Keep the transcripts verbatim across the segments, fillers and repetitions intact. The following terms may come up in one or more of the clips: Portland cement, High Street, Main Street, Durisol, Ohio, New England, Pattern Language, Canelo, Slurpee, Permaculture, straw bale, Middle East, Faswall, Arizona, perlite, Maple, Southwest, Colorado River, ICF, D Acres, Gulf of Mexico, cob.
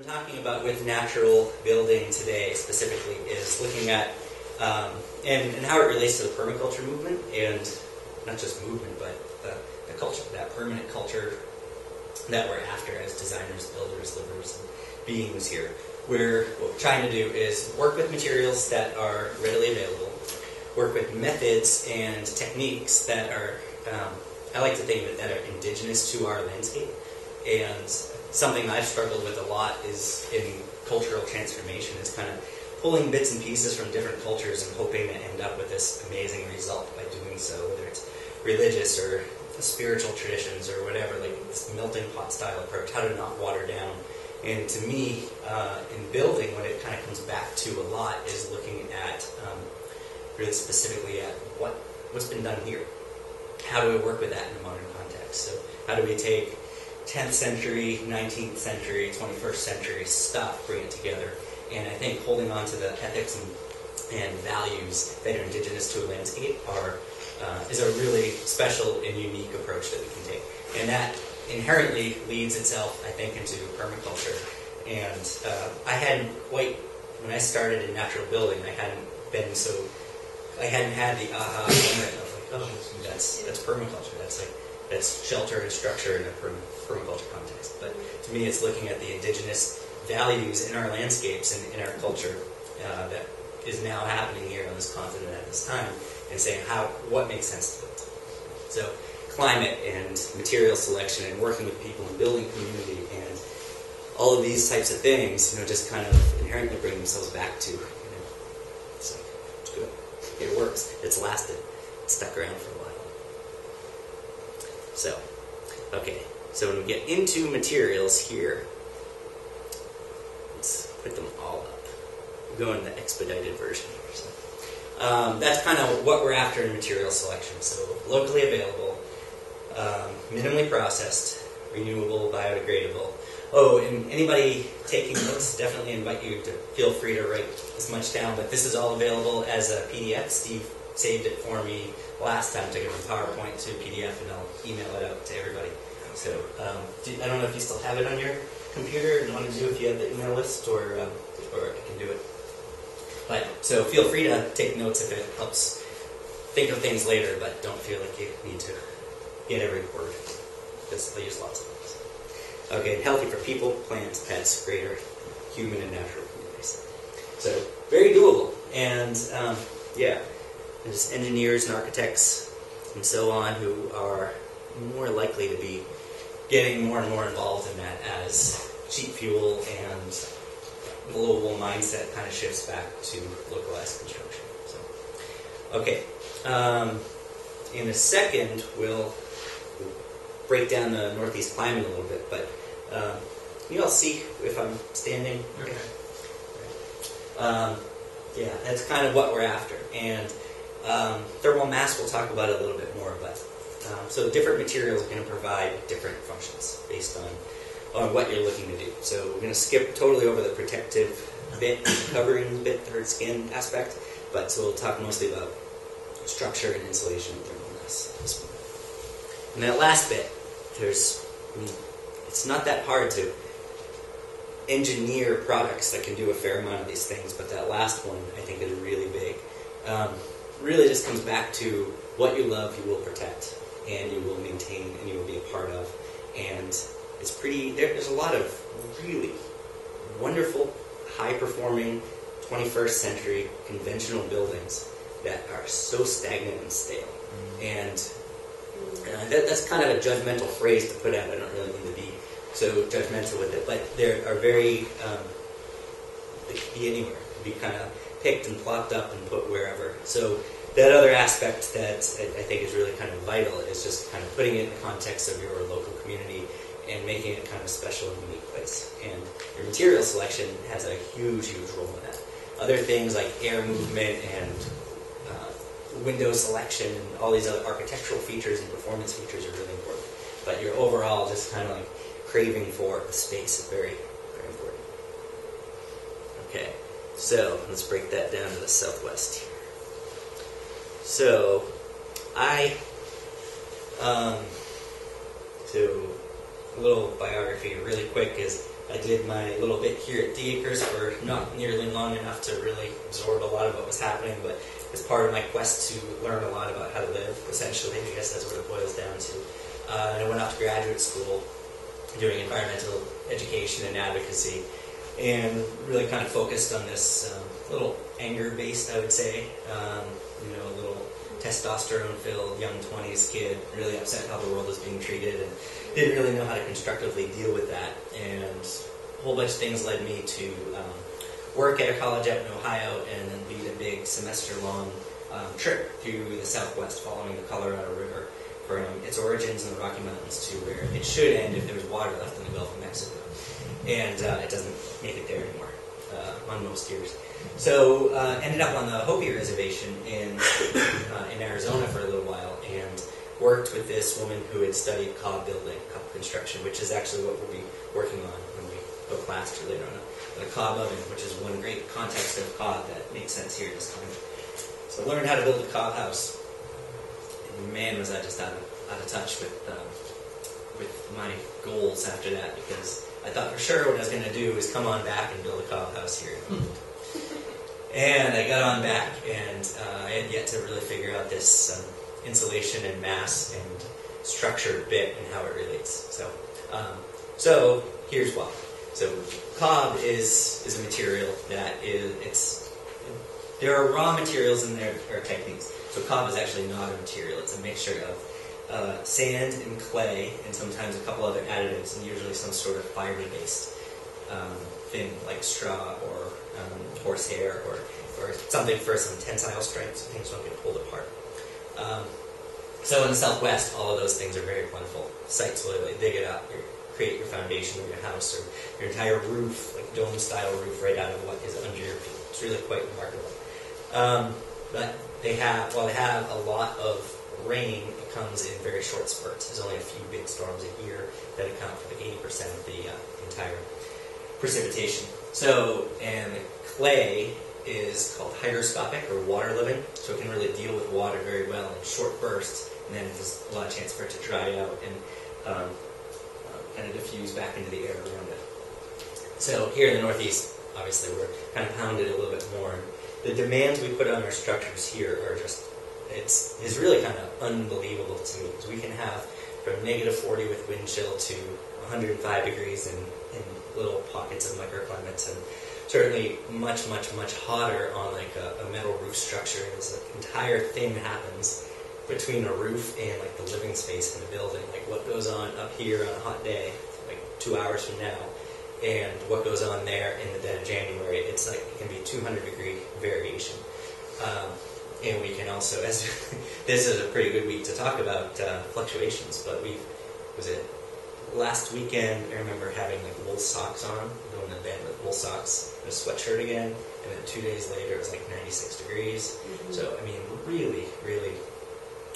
I'm talking about with natural building today specifically is looking at um, and, and how it relates to the permaculture movement, and not just movement, but the, the culture, that permanent culture that we're after as designers, builders, livers, and beings here. Where what we're trying to do is work with materials that are readily available, work with methods and techniques that are, um, I like to think of it, that are indigenous to our landscape. And something I've struggled with a lot is in cultural transformation is kind of pulling bits and pieces from different cultures and hoping to end up with this amazing result by doing so, whether it's religious or spiritual traditions or whatever, like this melting pot style approach, how to not water down. And to me, uh, in building, what it kind of comes back to a lot is looking at, um, really specifically at what, what's been done here. How do we work with that in a modern context? So how do we take tenth century, nineteenth century, twenty-first century stuff, bring it together? And I think holding on to the ethics and, and values that are indigenous to a landscape are, uh, is a really special and unique approach that we can take. And that inherently leads itself, I think, into permaculture. And uh, I hadn't quite, when I started in natural building, I hadn't been so, I hadn't had the aha moment of like, oh, that's, that's permaculture. That's like, that's shelter and structure in a perm permaculture context. But to me, it's looking at the indigenous values in our landscapes and in our culture uh, that is now happening here on this continent at this time, and saying how, what makes sense to it. So, climate and material selection and working with people and building community and all of these types of things, you know, just kind of inherently bring themselves back to, you know, it's like, it's good. It works. It's lasted. It's stuck around for a while. So, okay. So when we get into materials here, let's put them all up. We'll go in the expedited version here. So, um, that's kind of what we're after in material selection. So locally available, Um, minimally processed, renewable, biodegradable. Oh, and anybody taking notes, definitely invite you to feel free to write as much down, but this is all available as a P D F. Steve saved it for me last time, took it from PowerPoint to P D F, and I'll email it out to everybody. So um, do, I don't know if you still have it on your computer and want to do if you have the email list, or, um, or I can do it. But so feel free to take notes if it helps. Think of things later, but don't feel like you need to get every word, because they use lots of things. Okay, and healthy for people, plants, pets, greater human and natural communities. So, very doable. And, um, yeah, there's engineers and architects and so on who are more likely to be getting more and more involved in that as cheap fuel and global mindset kind of shifts back to localized construction. So, okay. Um, in a second, we'll break down the Northeast climate a little bit, but um, you all see if I'm standing. Okay. Um, yeah, that's kind of what we're after. And um, thermal mass we'll talk about a little bit more, but um, so different materials are going to provide different functions based on, on what you're looking to do. So we're going to skip totally over the protective bit, covering bit, the hard skin aspect, but so we'll talk mostly about structure and insulation and thermal mass. And that last bit, there's, it's not that hard to engineer products that can do a fair amount of these things, but that last one I think is really big. Um, really just comes back to what you love you will protect, and you will maintain, and you will be a part of. And it's pretty, there, there's a lot of really wonderful, high-performing twenty-first century conventional buildings that are so stagnant and stale. Mm-hmm. And Uh, that, that's kind of a judgmental phrase to put out. I don't really mean to be so judgmental with it, but there are very, um, they could be anywhere. It could be kind of picked and plopped up and put wherever. So that other aspect that I think is really kind of vital is just kind of putting it in the context of your local community and making it kind of a special and unique place. And your material selection has a huge, huge role in that. Other things like air movement and window selection and all these other architectural features and performance features are really important. But your overall just kind of like craving for a space is very, very important. Okay, so let's break that down to the Southwest here. So I, um, so little biography really quick is I did my little bit here at D Acres for not nearly long enough to really absorb a lot of what was happening, but as part of my quest to learn a lot about how to live, essentially, I guess that's what it boils down to. Uh, and I went off to graduate school doing environmental education and advocacy, and really kind of focused on this um, little anger-based, I would say, um, you know, a little testosterone-filled young twenties kid, really upset how the world is being treated, and didn't really know how to constructively deal with that. And a whole bunch of things led me to um, work at a college out in Ohio, and then lead a big semester-long um, trip through the Southwest, following the Colorado River from its origins in the Rocky Mountains to where it should end if there was water left in the Gulf of Mexico. And uh, it doesn't make it there anymore uh, on most years. So uh, ended up on the Hopi Reservation in uh, in Arizona for a little while, and worked with this woman who had studied cob building, cob construction, which is actually what we'll be working on when we go class to later on, the cob oven, which is one great context of cob that makes sense here in this country. So learned how to build a cob house, and man was I just out of, out of touch with um, with my goals after that, because I thought for sure what I was going to do is come on back and build a cob house here. And I got on back, and uh, I had yet to really figure out this um, insulation and mass and structure bit and how it relates. So, um, so here's why. So cob is is a material that is it's there are raw materials in there or techniques. So cob is actually not a material; it's a mixture of Uh, sand and clay, and sometimes a couple other additives, and usually some sort of fiber-based um, thing like straw or um, horsehair or, or something for some tensile strength, so things don't get pulled apart. Um, so in the Southwest, all of those things are very plentiful. Site soil, like dig it up, you create your foundation of your house or your entire roof, like dome-style roof, right out of what is under your feet. It's really quite remarkable. Um, but they have, well, they have a lot of rain. It comes in very short spurts. There's only a few big storms a year that account for like eighty percent of the uh, entire precipitation. So, and clay is called hygroscopic or water living, so it can really deal with water very well in short bursts, and then there's a lot of chance for it to dry out and um, uh, kind of diffuse back into the air around it. So here in the Northeast, obviously, we're kind of pounded a little bit more. The demands we put on our structures here are just It's, it's really kind of unbelievable to me, because we can have from negative forty with wind chill to one hundred five degrees in, in little pockets of microclimates, and certainly much, much, much hotter on like a, a metal roof structure. And this like, entire thing happens between a roof and like the living space in the building. Like what goes on up here on a hot day, like two hours from now, and what goes on there in the dead of January, it's like it can be two hundred degree variation. Um, And we can also, as this is a pretty good week to talk about uh, fluctuations, but we was it last weekend, I remember having like wool socks on, going to bed with wool socks and a sweatshirt again, and then two days later it was like ninety-six degrees. Mm-hmm. So, I mean, really, really,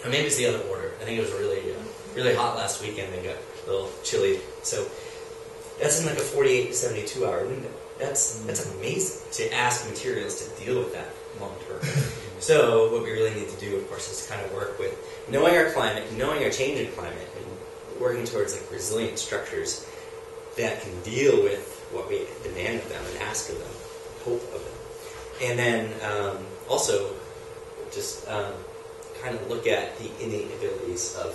or maybe it's the other order. I think it was really, uh, really hot last weekend and got a little chilly. So that's in like a forty-eight to seventy-two hour window. That's, that's amazing to ask materials to deal with that long term. So what we really need to do, of course, is kind of work with knowing our climate, knowing our change in climate, and working towards like resilient structures that can deal with what we demand of them and ask of them, hope of them. And then um, also just um, kind of look at the innate abilities of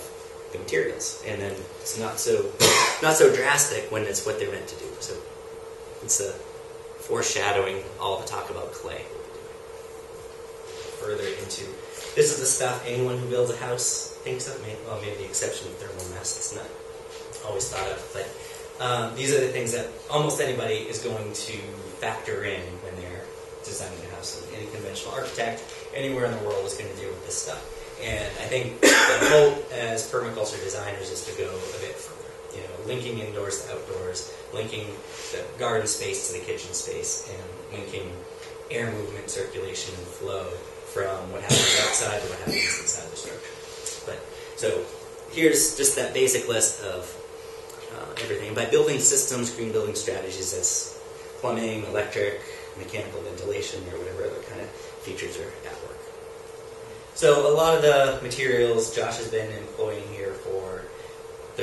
the materials. And then it's not so not so drastic when it's what they're meant to do. So it's a foreshadowing all the talk about clay. Further into this is the stuff anyone who builds a house thinks of. Maybe, well, maybe the exception of thermal mass, it's not always thought of. But um, these are the things that almost anybody is going to factor in when they're designing a house. Any conventional architect anywhere in the world is going to deal with this stuff. And I think the hope as permaculture designers is to go a bit further. You know, linking indoors to outdoors, linking the garden space to the kitchen space, and linking air movement, circulation, and flow from what happens outside to what happens inside the structure. But so here's just that basic list of uh, everything. By building systems, green building strategies, that's plumbing, electric, mechanical ventilation, or whatever other kind of features are at work. So a lot of the materials Josh has been employing here for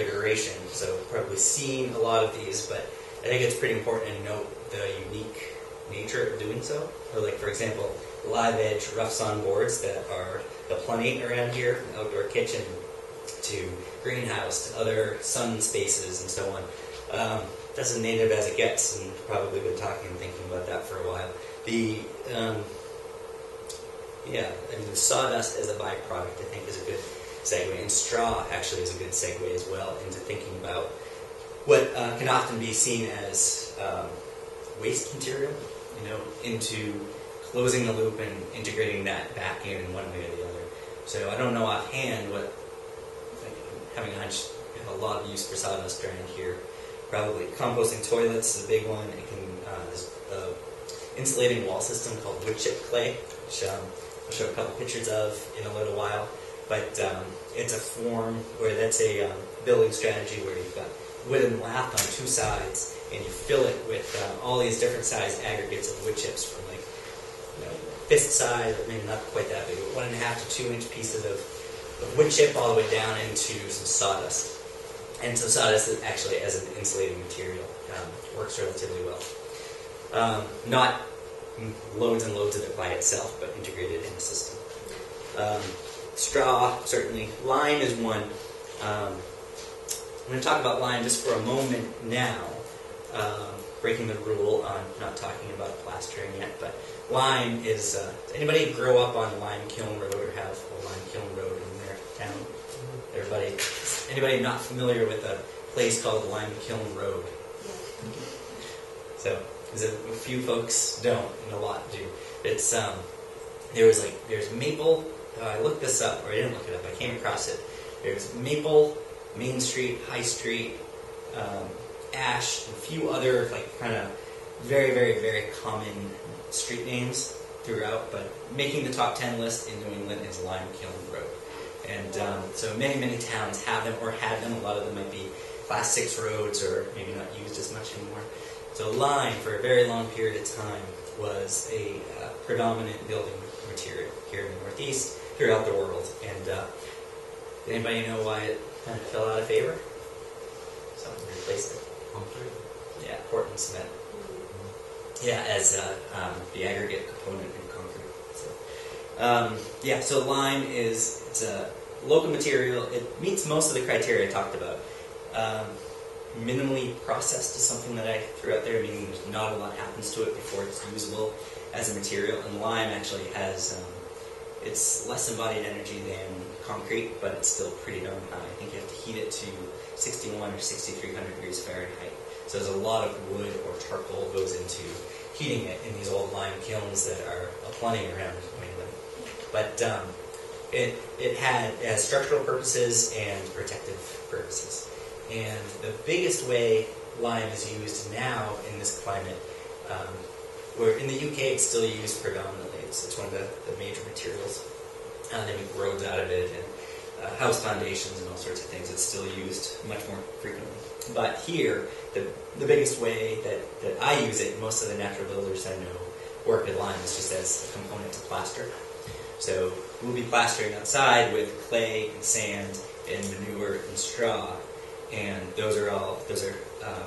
duration. So probably seen a lot of these, but I think it's pretty important to note the unique nature of doing so. Or like, for example, live edge roughs on boards that are the plumbing around here, from outdoor kitchen to greenhouse to other sun spaces and so on. Um, that's as native as it gets, and probably been talking and thinking about that for a while. The um, yeah, I mean, sawdust as a byproduct, I think, is a good segue, and straw actually is a good segue as well into thinking about what uh, can often be seen as um, waste material, you know, into closing the loop and integrating that back in in one way or the other. So I don't know offhand what, like, having a hunch, a lot of use for sawdust around here. Probably composting toilets is a big one. It can uh, there's an insulating wall system called wood chip clay, which um, I'll show a couple pictures of in a little while. But um, it's a form where that's a um, building strategy where you've got wooden lath on two sides, and you fill it with um, all these different sized aggregates of wood chips from, like, you know, fist size, or maybe not quite that big, but one and a half to two inch pieces of, of wood chip all the way down into some sawdust. And so sawdust actually, as an insulating material, um, works relatively well. Um, not loads and loads of it by itself, but integrated in the system. Um, straw, certainly. Lime is one. Um, I'm going to talk about lime just for a moment now, um, breaking the rule on not talking about plastering yet, but lime is, uh, anybody grow up on Lime Kiln Road or have a Lime Kiln Road in their town? Everybody, anybody not familiar with a place called Lime Kiln Road? So, because a few folks don't, and a lot do. It's um, there was like there's Maple. Uh, I looked this up, or I didn't look it up. I came across it. There's Maple, Main Street, High Street, um, Ash, and a few other like kind of very, very, very common street names throughout. But making the top ten list in New England is Lime Kiln Road. And um, so many, many towns have them or had them. A lot of them might be class six roads or maybe not used as much anymore. So lime, for a very long period of time, was a uh, predominant building material here in the Northeast, throughout the world. And uh, did anybody know why it kind of fell out of favor? Someone replaced it. Yeah, Portland cement. Yeah, as uh, um, the aggregate component in concrete. So, um, yeah, so lime is... It's a local material. It meets most of the criteria I talked about. Um, minimally processed is something that I threw out there, meaning not a lot happens to it before it's usable as a material. And lime actually has, um, it's less embodied energy than concrete, but it's still pretty darn high. I think you have to heat it to sixty-one or sixty-three hundred degrees Fahrenheit. So there's a lot of wood or charcoal goes into heating it in these old lime kilns that are plenty around New England. But, um, It, it had it has structural purposes and protective purposes. And the biggest way lime is used now in this climate, um, where in the U K it's still used predominantly. It's, it's one of the, the major materials. Uh, they make roads out of it and uh, house foundations and all sorts of things. It's still used much more frequently. But here, the, the biggest way that, that I use it, most of the natural builders I know work with lime, is just as a component to plaster. So we'll be plastering outside with clay and sand and manure and straw, and those are all those are uh,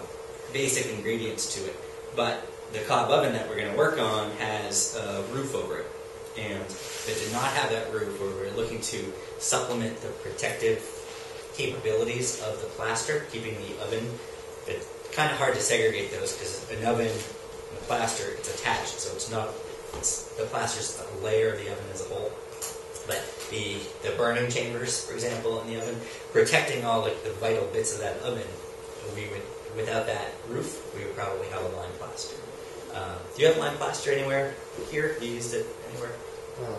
basic ingredients to it. But the cob oven that we're going to work on has a roof over it, and if it did not have that roof, where we're looking to supplement the protective capabilities of the plaster, keeping the oven. It's kind of hard to segregate those because an oven and the plaster, it's attached, so it's not. It's, the plaster is a layer of the oven as a whole, but the, the burning chambers, for example, in the oven, protecting all like the vital bits of that oven, we would without that roof, we would probably have a lime plaster. Um, do you have lime plaster anywhere here? You used it anywhere? No.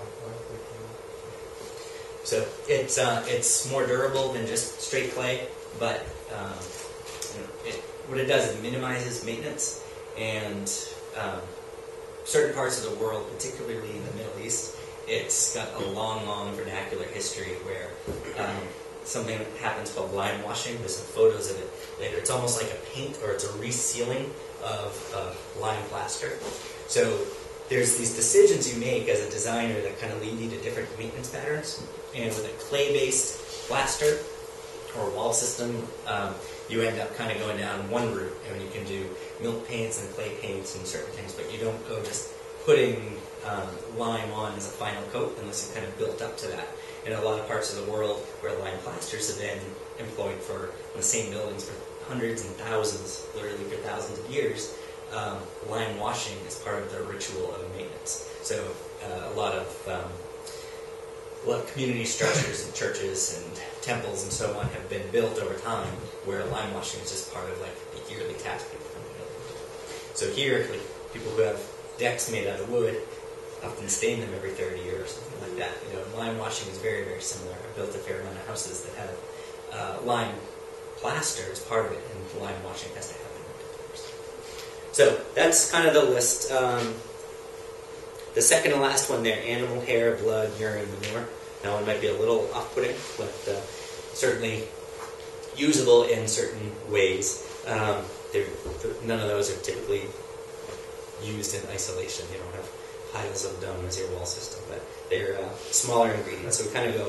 So it's uh, it's more durable than just straight clay, but um, you know, it, what it does is minimizes maintenance and. Um, Certain parts of the world, particularly in the Middle East, it's got a long, long vernacular history where um, something happens called lime washing. There's some photos of it later. It's almost like a paint or it's a resealing of uh, lime plaster. So there's these decisions you make as a designer that kind of lead you to different maintenance patterns. And with a clay-based plaster, or wall system, um, you end up kind of going down one route. I mean, you can do milk paints and clay paints and certain things, but you don't go just putting um, lime on as a final coat unless you've kind of built up to that. In a lot of parts of the world where lime plasters have been employed for the same buildings for hundreds and thousands, literally for thousands of years, um, lime washing is part of their ritual of maintenance. So uh, a lot of um, Well, community structures and churches and temples and so on have been built over time, where lime washing is just part of like the yearly task people come to build. So here, like, people who have decks made out of wood often stain them every third year or something like that. You know, lime washing is very, very similar. I've built a fair amount of houses that have uh, lime plaster as part of it, and lime washing has to happen every years. So that's kind of the list. Um, The second and last one there, animal hair, blood, urine, manure. That one might be a little off-putting, but uh, certainly usable in certain ways. Um, they're, they're, none of those are typically used in isolation. You don't have piles of dung as your wall system, but they're uh, smaller ingredients. So we kind of go,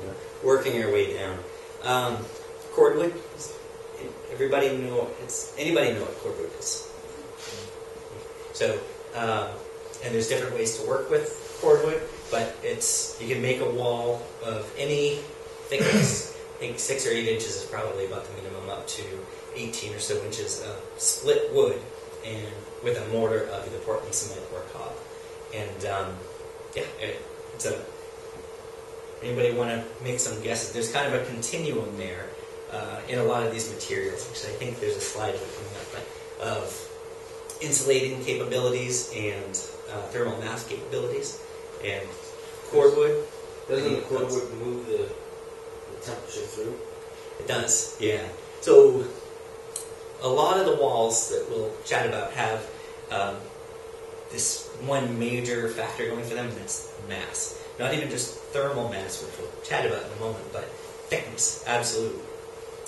you know, working our way down. Um, cordwood. Everybody know it's anybody know what cordwood is? So. Uh, And there's different ways to work with cordwood, but it's you can make a wall of any thickness. I think six or eight inches is probably about the minimum, up to eighteen or so inches of split wood, and with a mortar of either Portland cement or cob. And um, yeah, it, it's a. Anybody want to make some guesses? There's kind of a continuum there uh, in a lot of these materials. Actually, I think there's a slide coming up of insulating capabilities and. Uh, thermal mass capabilities, and cordwood. Doesn't the cordwood move the, the temperature through? It does, yeah. So a lot of the walls that we'll chat about have um, this one major factor going for them, and that's mass. Not even just thermal mass, which we'll chat about in a moment, but thickness, absolute,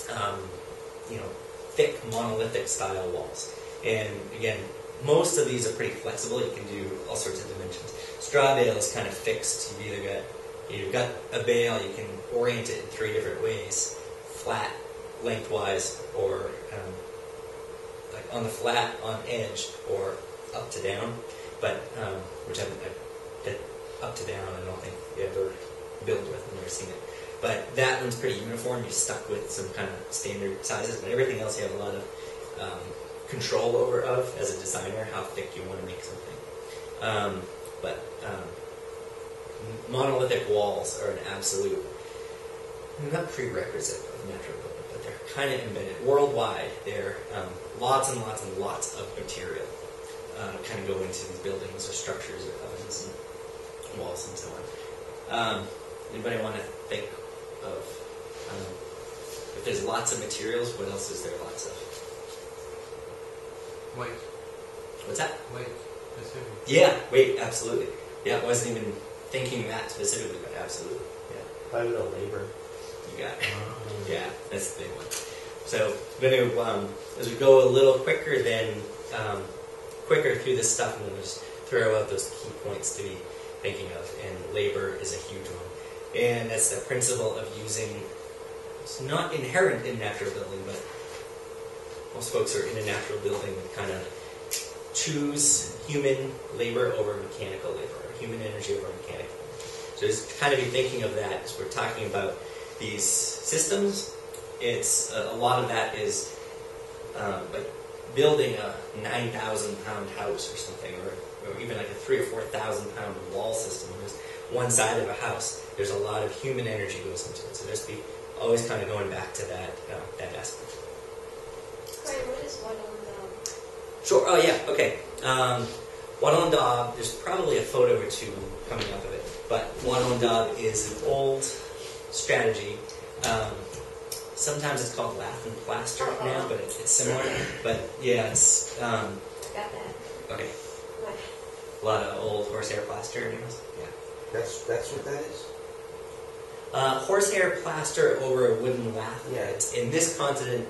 um, you know, thick monolithic style walls. And again, most of these are pretty flexible. You can do all sorts of dimensions. Straw bale is kind of fixed. You've either got you've got a bale. You can orient it in three different ways: flat, lengthwise, or um, like on the flat, on edge, or up to down. But um, which I've been up to down. I don't think you ever built with. I've never seen it. But that one's pretty uniform. You're stuck with some kind of standard sizes. But everything else, you have a lot of. Um, control over of, as a designer, how thick you want to make something. Um, but um, monolithic walls are an absolute, not prerequisite of natural building, but they're kind of embedded. Worldwide, there are um, lots and lots and lots of material uh, kind of go into these buildings or structures or ovens and walls and so on. Um, anybody want to think of, um, if there's lots of materials, what else is there lots of? Weight. What's that? Weight. Yeah, weight, absolutely. Yeah, I wasn't even thinking that specifically, but absolutely. Yeah. Probably the labor. You got it. Mm-hmm. Yeah, that's the big one. So, we're going to, um, as we go a little quicker than, um, quicker through this stuff, and we'll just throw out those key points to be thinking of, and labor is a huge one. And that's the principle of using, it's not inherent in natural building, but most folks are in a natural building that kind of choose human labor over mechanical labor, or human energy over mechanical. So just kind of be thinking of that as we're talking about these systems. It's uh, a lot of that is um, like building a nine thousand pound house or something, or, or even like a three or four thousand pound wall system. There's one side of a house. There's a lot of human energy goes into it. So just be always kind of going back to that uh, that aspect. What is wattle and daub? Sure, oh yeah, okay. Um, wattle and daub, there's probably a photo or two coming up of it, but wattle and daub is an old strategy. Um, sometimes it's called lath and plaster uh-huh. now, but it's, it's similar. But yeah, it's... Um, Got that. Okay. What? A lot of old horsehair plaster. Yeah. That's, that's what that is? Uh, horsehair plaster over a wooden lath. Yeah, it's in this continent.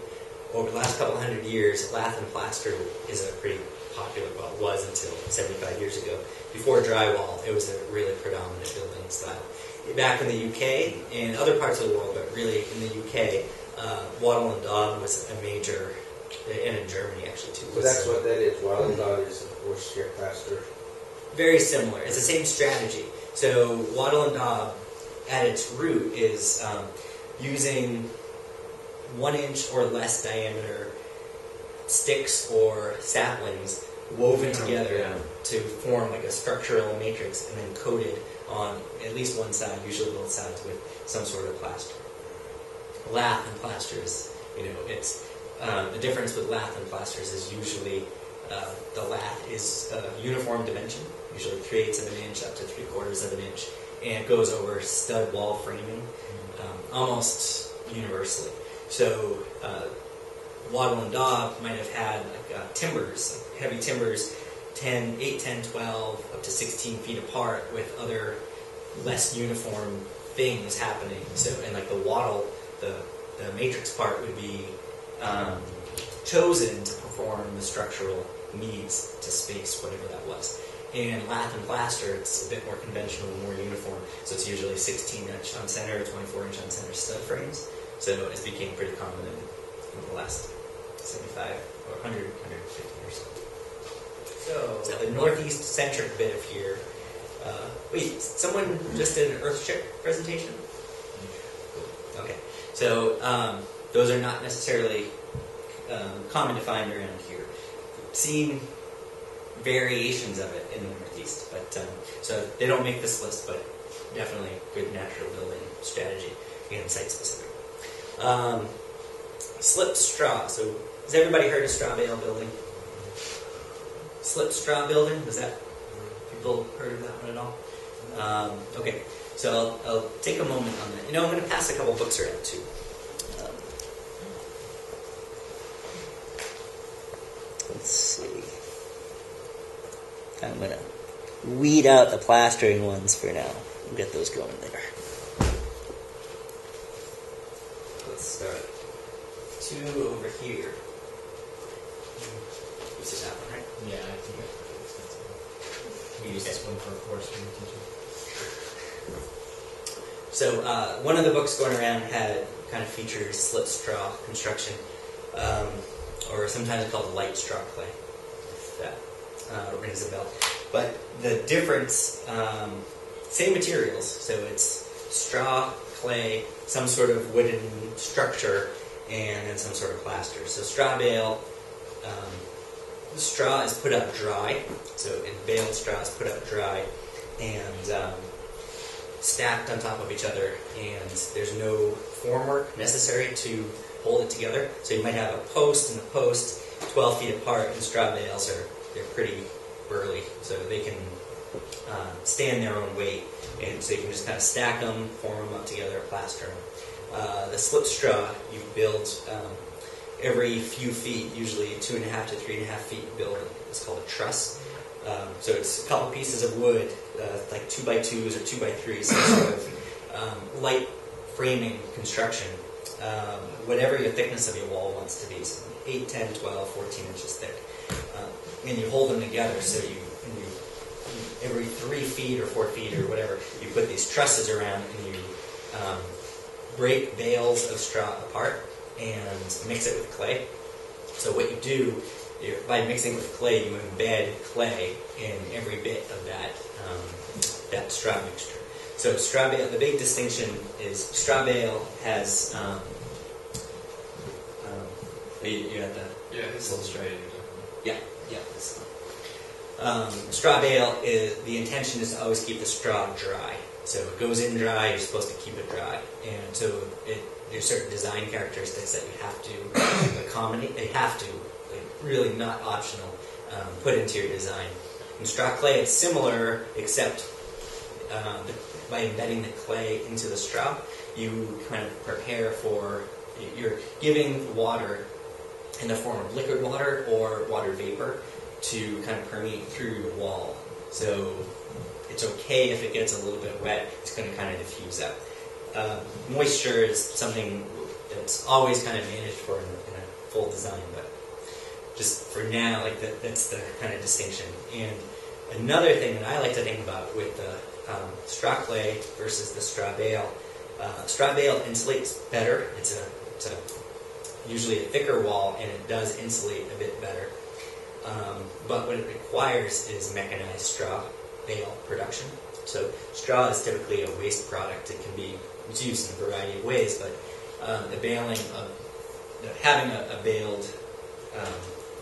Over the last couple hundred years, lath and plaster is a pretty popular, well, it was until seventy-five years ago. Before drywall, it was a really predominant building style. Back in the U K and other parts of the world, but really in the U K, uh, Wattle and Dodd was a major, and in Germany actually too. So that's what that is. Wattle and Dodd is a horsehair plaster. Very similar. It's the same strategy. So Wattle and Dodd, at its root, is um, using one inch or less diameter sticks or saplings woven together yeah. to form like a structural matrix, and then coated on at least one side, usually both sides, with some sort of plaster. Lath and plasters, you know, it's um, the difference with lath and plasters is usually uh, the lath is a uniform dimension, usually three eighths of an inch up to three quarters of an inch, and it goes over stud wall framing um, almost universally. So uh, Wattle and Daub might have had like, uh, timbers, like heavy timbers, ten, eight, ten, twelve, up to sixteen feet apart, with other less uniform things happening. So, and like the wattle, the, the matrix part would be um, chosen to perform the structural needs to space, whatever that was. And lath and plaster, it's a bit more conventional, more uniform. So it's usually sixteen inch on center, twenty-four inch on center stud frames. So it's became pretty common in, in the last seventy-five or one hundred, one hundred fifty or so. So, so the northeast centric bit of here. Uh, wait, someone just did an Earthship presentation? Okay. So um, those are not necessarily um, common to find around here. I've seen variations of it in the Northeast, but um, so they don't make this list, but definitely good natural building strategy, again, site specific. Um, slip straw. So has everybody heard of straw bale building? Slip straw building, was that, people heard of that one at all? Um, okay, so I'll, I'll take a moment on that. You know, I'm going to pass a couple books around too. Um, let's see. I'm going to weed out the plastering ones for now. We'll get those going later. Let's start two over here. This is that one, right? Yeah, I think I think it's that one. We use this one for a course in the kitchen. So uh, one of the books going around had kind of features slip straw construction, um, or sometimes called light straw clay, if that uh, rings a bell. But the difference, um, same materials, so it's straw, clay, some sort of wooden structure, and then some sort of plaster. So straw bale, um, straw is put up dry, so in baled straw is put up dry and um, stacked on top of each other, and there's no formwork necessary to hold it together. So you might have a post and a post twelve feet apart, and straw bales are they're pretty burly, so they can uh, stand their own weight, and so you can just kind of stack them, form them up together, plaster them. Uh, the slip straw you build um, every few feet, usually two and a half to three and a half feet build. It's called a truss. Um, so it's a couple pieces of wood, uh, like two by twos or two by threes, some sort of um, light framing construction, um, whatever your thickness of your wall wants to be, so eight, ten, twelve, fourteen inches thick. Uh, and you hold them together, so you, and you every three feet or four feet or whatever, you put these trusses around and you um, break bales of straw apart and mix it with clay. So what you do, you're, by mixing with clay, you embed clay in every bit of that um, that straw mixture. So straw bale, the big distinction is straw bale has um, um, you, you had that? Yeah, this little straw. Yeah, yeah. This um, straw bale is, the intention is to always keep the straw dry. So it goes in dry, you're supposed to keep it dry. And so it, there's certain design characteristics that you have to accommodate, they have to, really not optional, um, put into your design. In straw clay, it's similar, except uh, the, by embedding the clay into the straw, you kind of prepare for, you're giving water in the form of liquid water or water vapor to kind of permeate through your wall. So it's okay if it gets a little bit wet, it's going to kind of diffuse out. Uh, moisture is something that's always kind of managed for in a full design, but just for now, like that, that's the kind of distinction. And another thing that I like to think about with the um, straw clay versus the straw bale, uh, straw bale insulates better. It's a It's a, usually a thicker wall, and it does insulate a bit better. Um, but what it requires is mechanized straw bale production. So straw is typically a waste product. It can be it's used in a variety of ways, but um, the baling of having a, a baled um,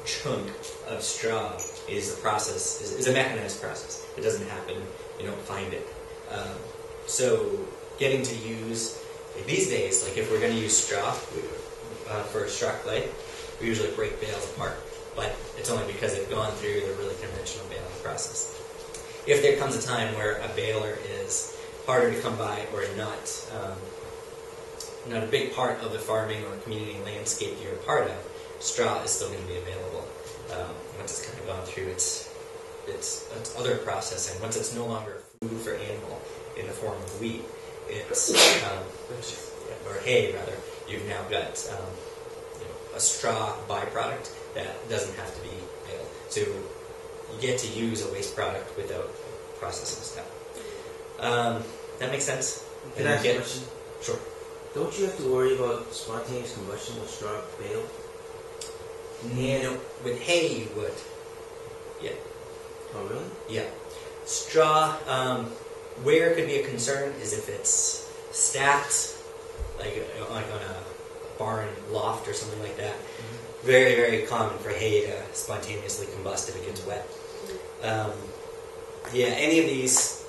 chunk of straw is a process, is, is a mechanized process. It doesn't happen. You don't find it. Um, so getting to use like these days, like if we're going to use straw we, uh, for a straw clay, we usually break bales apart. But it's only because they've gone through the really conventional baling process. If there comes a time where a baler is harder to come by or not um, not a big part of the farming or community landscape you're a part of, straw is still going to be available um, once it's kind of gone through its, its, its other processing. Once it's no longer food for animal in the form of wheat, it's um, or hay rather, you've now got um, you know, a straw byproduct that doesn't have to be baled. So you get to use a waste product without processing stuff. Um, that makes sense? Can I ask a question? Sure. Don't you have to worry about spontaneous combustion with straw bale? No, with hay you would. Yeah. Oh, really? Yeah. Straw, um, where it could be a concern is if it's stacked, like, like on a barn loft or something like that. Mm-hmm. Very, very common for hay to spontaneously combust if it gets wet. Um, yeah, any of these,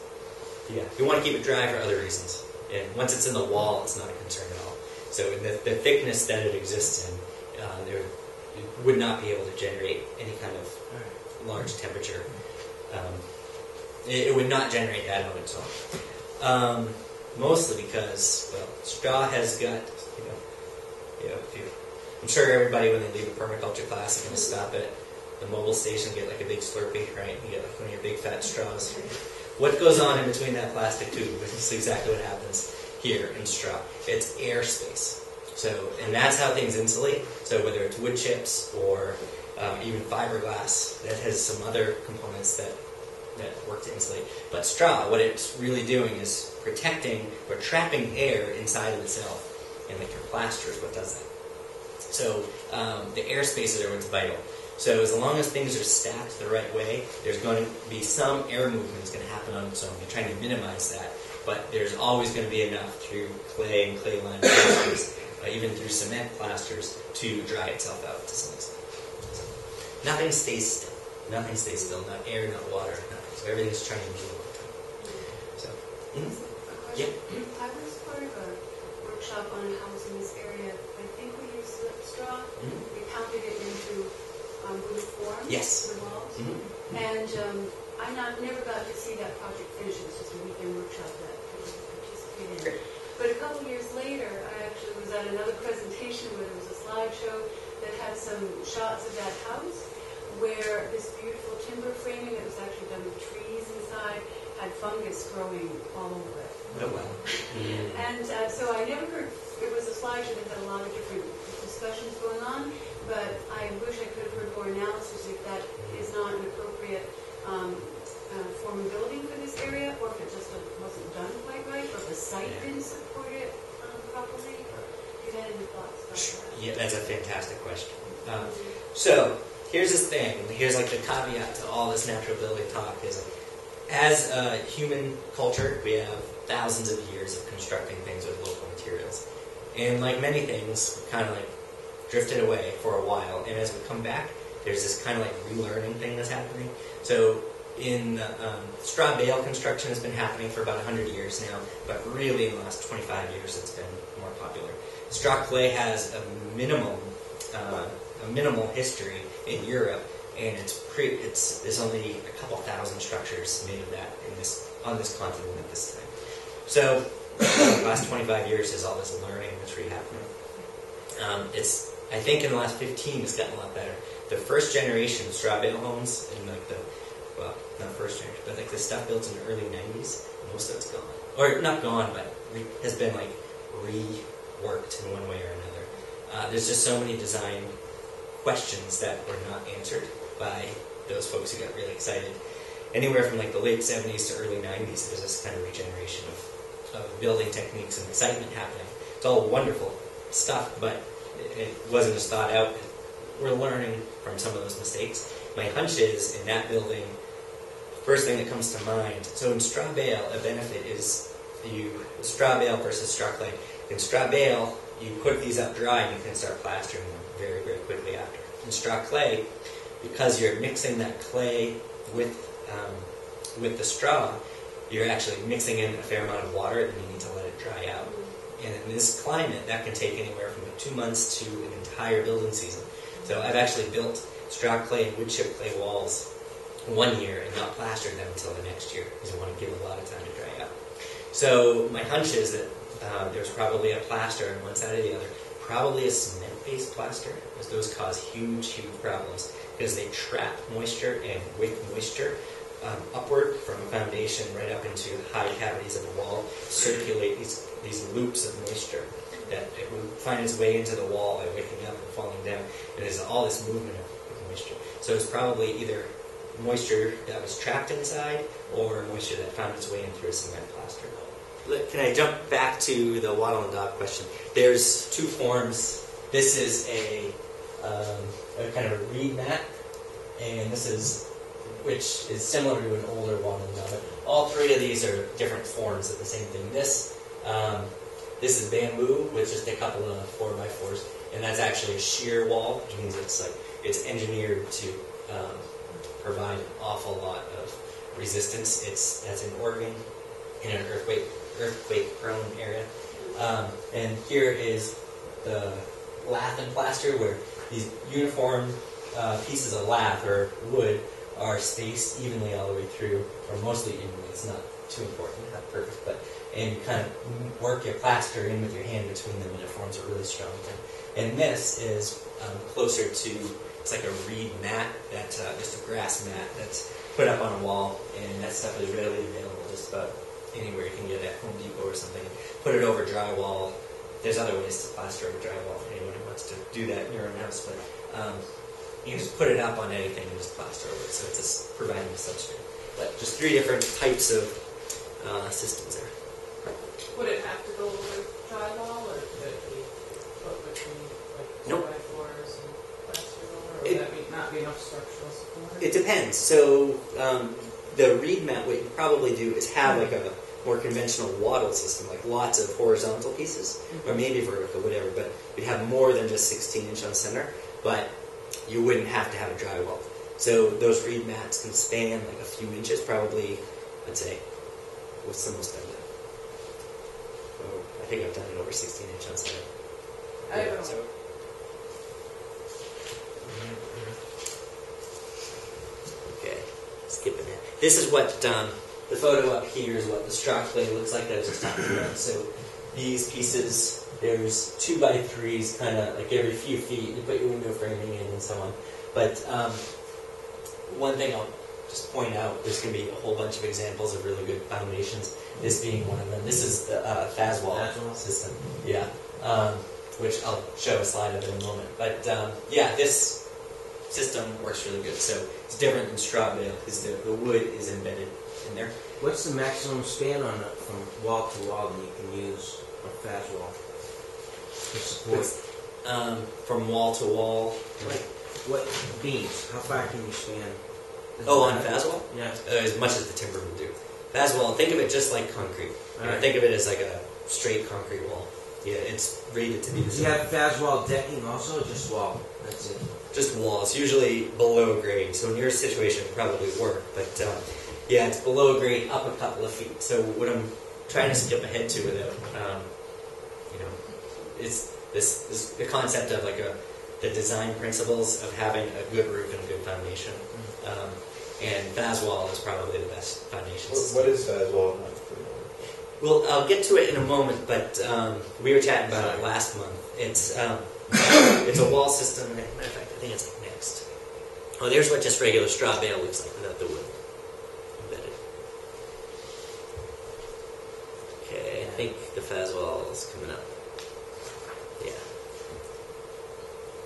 yeah, you want to keep it dry for other reasons. And once it's in the wall, it's not a concern at all. So in the, the thickness that it exists in, uh, there it would not be able to generate any kind of large temperature. Um, it, it would not generate that on its own. Um, mostly because, well, straw has got, you know, you know, if you I'm sure everybody, when they leave a permaculture class, is going to stop at the mobile station and get like a big Slurpee, right? You get like one of your big fat straws. What goes on in between that plastic tube is exactly what happens here in straw. It's airspace. So, and that's how things insulate. So whether it's wood chips or um, even fiberglass, that has some other components that, that work to insulate. But straw, what it's really doing is protecting or trapping air inside of itself. And like your plaster is what does that. So um, the air spaces are what's vital. So as long as things are stacked the right way, there's going to be some air movement that's going to happen on its own. You're trying to minimize that, but there's always going to be enough through clay and clay-lined plasters, uh, even through cement plasters, to dry itself out to some extent. So, nothing stays still. Nothing stays still. Not air, not water, nothing. So everything's trying to move all the time. So, mm? yeah. I was part of a workshop on a house in this area. Straw, mm-hmm. We pounded it into um, good form yes. for the walls, mm-hmm. and um, I not never got to see that project finished. It was just a weekend workshop that I participated in. Great. But a couple years later, I actually was at another presentation where there was a slideshow that had some shots of that house, where this beautiful timber framing that was actually done with trees inside had fungus growing all over it. Oh wow! Mm-hmm. And uh, so I never heard. It was a slideshow that had a lot of different discussions going on, but I wish I could have heard more analysis if that is not an appropriate um, uh, form of building for this area, or if it just wasn't done quite right, or if the site yeah. didn't support it um, properly. You had any thoughts about that? Yeah, that's a fantastic question. Um, so here's this thing. Here's like the caveat to all this natural building talk is, as a human culture, we have thousands of years of constructing things with local materials. And like many things, we kind of like drifted away for a while. And as we come back, there's this kind of like relearning thing that's happening. So in um, straw bale construction has been happening for about one hundred years now, but really in the last twenty-five years it's been more popular. Straw clay has a minimal, uh, a minimal history in Europe, and it's pre it's there's only a couple thousand structures made of that in this on this continent at this time. So the last twenty-five years is all this learning that's really happening. Um, it's, I think in the last fifteen it's gotten a lot better. The first generation straw bale homes, and like the, well, not first generation, but like the stuff built in the early nineties, most of it's gone. Or not gone, but re has been like reworked in one way or another. Uh, there's just so many design questions that were not answered by those folks who got really excited. Anywhere from like the late seventies to early nineties, there's this kind of regeneration of of building techniques and excitement happening. It's all wonderful. stuff, but it wasn't just thought out. We're learning from some of those mistakes. My hunch is, in that building, first thing that comes to mind, so in straw bale, a benefit is you, straw bale versus straw clay. In straw bale, you put these up dry and you can start plastering them very, very quickly after. In straw clay, because you're mixing that clay with um, with the straw, you're actually mixing in a fair amount of water and you need to let it dry out. And in this climate, that can take anywhere from two months to an entire building season. So I've actually built straw clay and wood chip clay walls one year and not plastered them until the next year because I want to give a lot of time to dry out. So my hunch is that uh, there's probably a plaster on one side or the other, probably a cement-based plaster, because those cause huge, huge problems because they trap moisture and wick moisture um, upward from a foundation right up into high cavities of the wall, circulate these, these loops of moisture that it will find its way into the wall by waking up and falling down, and there's all this movement of moisture. So it's probably either moisture that was trapped inside or moisture that found its way in through a cement plaster. Can I jump back to the wattle and dog question? There's two forms. This is a, um, a kind of a reed mat, and this is, which is similar to an older wattle and dog. All three of these are different forms of the same thing. This, um, this is bamboo with just a couple of four by fours, and that's actually a shear wall, which means it's like it's engineered to um, provide an awful lot of resistance. It's that's in Oregon, in an earthquake. earthquake-prone area. Um, and here is the lath and plaster, where these uniform uh, pieces of lath or wood are spaced evenly all the way through, or mostly evenly. It's not too important, not perfect, but and you kind of work your plaster in with your hand between them, and it forms a really strong thing. And this is um, closer to, it's like a reed mat, that uh, just a grass mat that's put up on a wall, and that stuff is readily available just about anywhere you can get it at Home Depot or something. Put it over drywall. There's other ways to plaster over drywall for anyone who wants to do that in your own house, but um, you can just put it up on anything and just plaster over it, so it's just providing a substrate. But just three different types of uh, systems there. Would it have to go over drywall, or could it be put between like four nope. by fours and plaster over, or would it, that be not be enough structural support? It depends. So um, the reed mat, what you probably do is have like a more conventional wattle system, like lots of horizontal pieces, mm-hmm. or maybe vertical, whatever, but you'd have more than just sixteen inch on center, but you wouldn't have to have a drywall. So those reed mats can span like a few inches, probably, I'd say, what's the most I've done? Oh, I think I've done it over sixteen inch on center. I yeah, don't so. know. Okay, skipping it. This is what... Um, The photo up here is what the straw clay looks like that I was just talking about. So these pieces, there's two by threes, kind of like every few feet. You put your window framing in and so on. But um, one thing I'll just point out, there's going to be a whole bunch of examples of really good foundations. This being one of them. This is the uh, Faswall system, yeah, um, which I'll show a slide of in a moment. But um, yeah, this system works really good. So it's different than straw bale because the, the wood is embedded in there. What's the maximum span on it from wall to wall that you can use a Faswall to support? Um, from wall to wall? Like, what beams? How far can you span? Is oh, on Faswall? Yeah. Uh, as much as the timber will do. Faswall, think of it just like concrete. You know, right. Think of it as like a straight concrete wall. Yeah, it's rated to be the same. Do you have Faswall decking also, or just wall? That's it. Just walls, usually below grade. So in your situation, it probably work, but... Um, Yeah, it's below grade, up a couple of feet. So what I'm trying to skip ahead to without, um, you know, is this, this the concept of like a the design principles of having a good roof and a good foundation. Um, and Faswall is probably the best foundation. What, what is Faswall? Well, I'll get to it in a moment, but um, we were chatting about Sorry. it last month. It's um, it's a wall system. Matter of fact, I think it's like next. Oh, there's what just regular straw bale looks like without the wood. I think the Faswall is coming up. Yeah.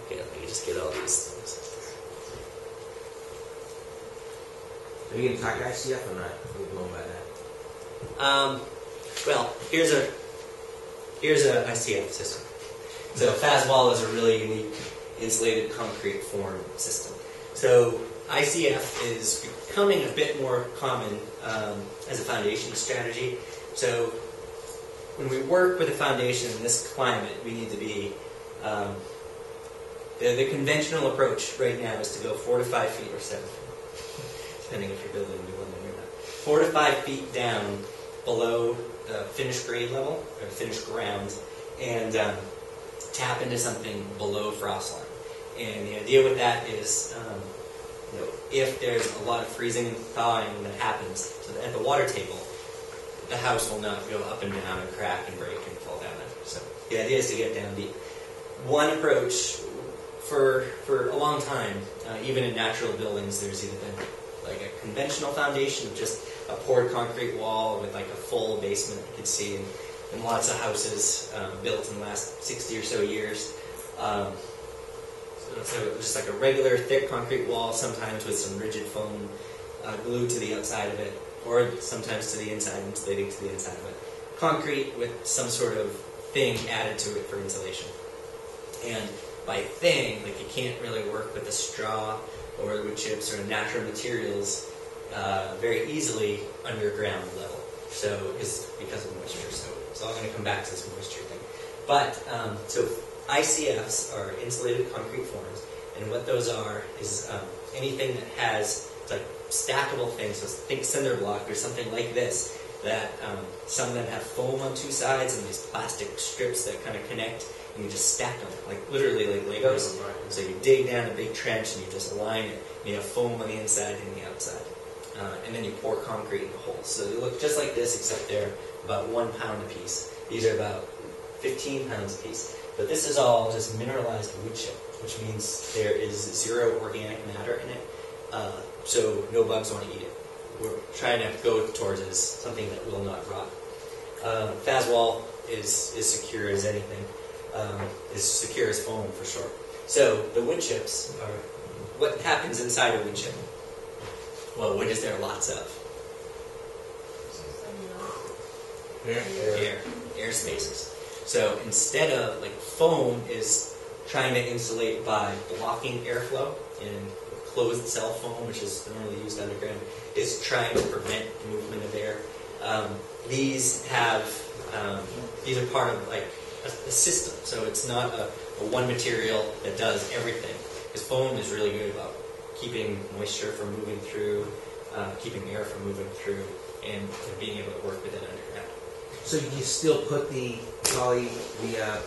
Okay, let me just get all these things. Are you going to talk I C F or not? We're going by that. Um, well, here's a here's a I C F system. So Faswall is a really unique insulated concrete form system. So I C F is becoming a bit more common um, as a foundation strategy. So when we work with a foundation in this climate, we need to be, um, the, the conventional approach right now is to go four to five feet or seven feet, depending if you're building a new building or not. Four to five feet down below the finished grade level, or finished ground, and um, tap into something below frost line. And the idea with that is, um, you know, if there's a lot of freezing and thawing that happens at the water table, the house will not go up and down and crack and break and fall down. So the idea is to get down deep. One approach for for a long time, uh, even in natural buildings, there's either been like a conventional foundation of just a poured concrete wall with like a full basement you could see in, in lots of houses um, built in the last sixty or so years. Um, So it was just like a regular thick concrete wall, sometimes with some rigid foam uh, glued to the outside of it, or sometimes to the inside, insulating to the inside of it. Concrete with some sort of thing added to it for insulation. And by thing, like you can't really work with the straw or wood chips or natural materials uh, very easily underground level. So it's because of moisture. So it's all going to come back to this moisture thing. But um, so. I C Fs are insulated concrete forms, and what those are is um, anything that has like stackable things, so think cinder block or something like this, that um, some of them have foam on two sides and these plastic strips that kind of connect, and you just stack them, like literally like Legos. So you dig down a big trench and you just align it, and you have foam on the inside and the outside. Uh, and then you pour concrete in the holes. So they look just like this, except they're about one pound a piece. These are about fifteen pounds a piece. But this is all just mineralized wood chip, which means there is zero organic matter in it, uh, so no bugs want to eat it. We're trying to go towards is something that will not rot. Um, Faswall is as secure as anything, um, is secure as foam for sure. So the wood chips are what happens inside a wood chip. Well, what is there lots of? Air, air, air spaces. So instead of, like, foam is trying to insulate by blocking airflow, and closed cell foam, which is normally used underground, is trying to prevent the movement of air. Um, these have, um, these are part of, like, a, a system. So it's not a, a one material that does everything. Because foam is really good about keeping moisture from moving through, uh, keeping air from moving through, and, and being able to work with it underground. So you can still put the poly the uh,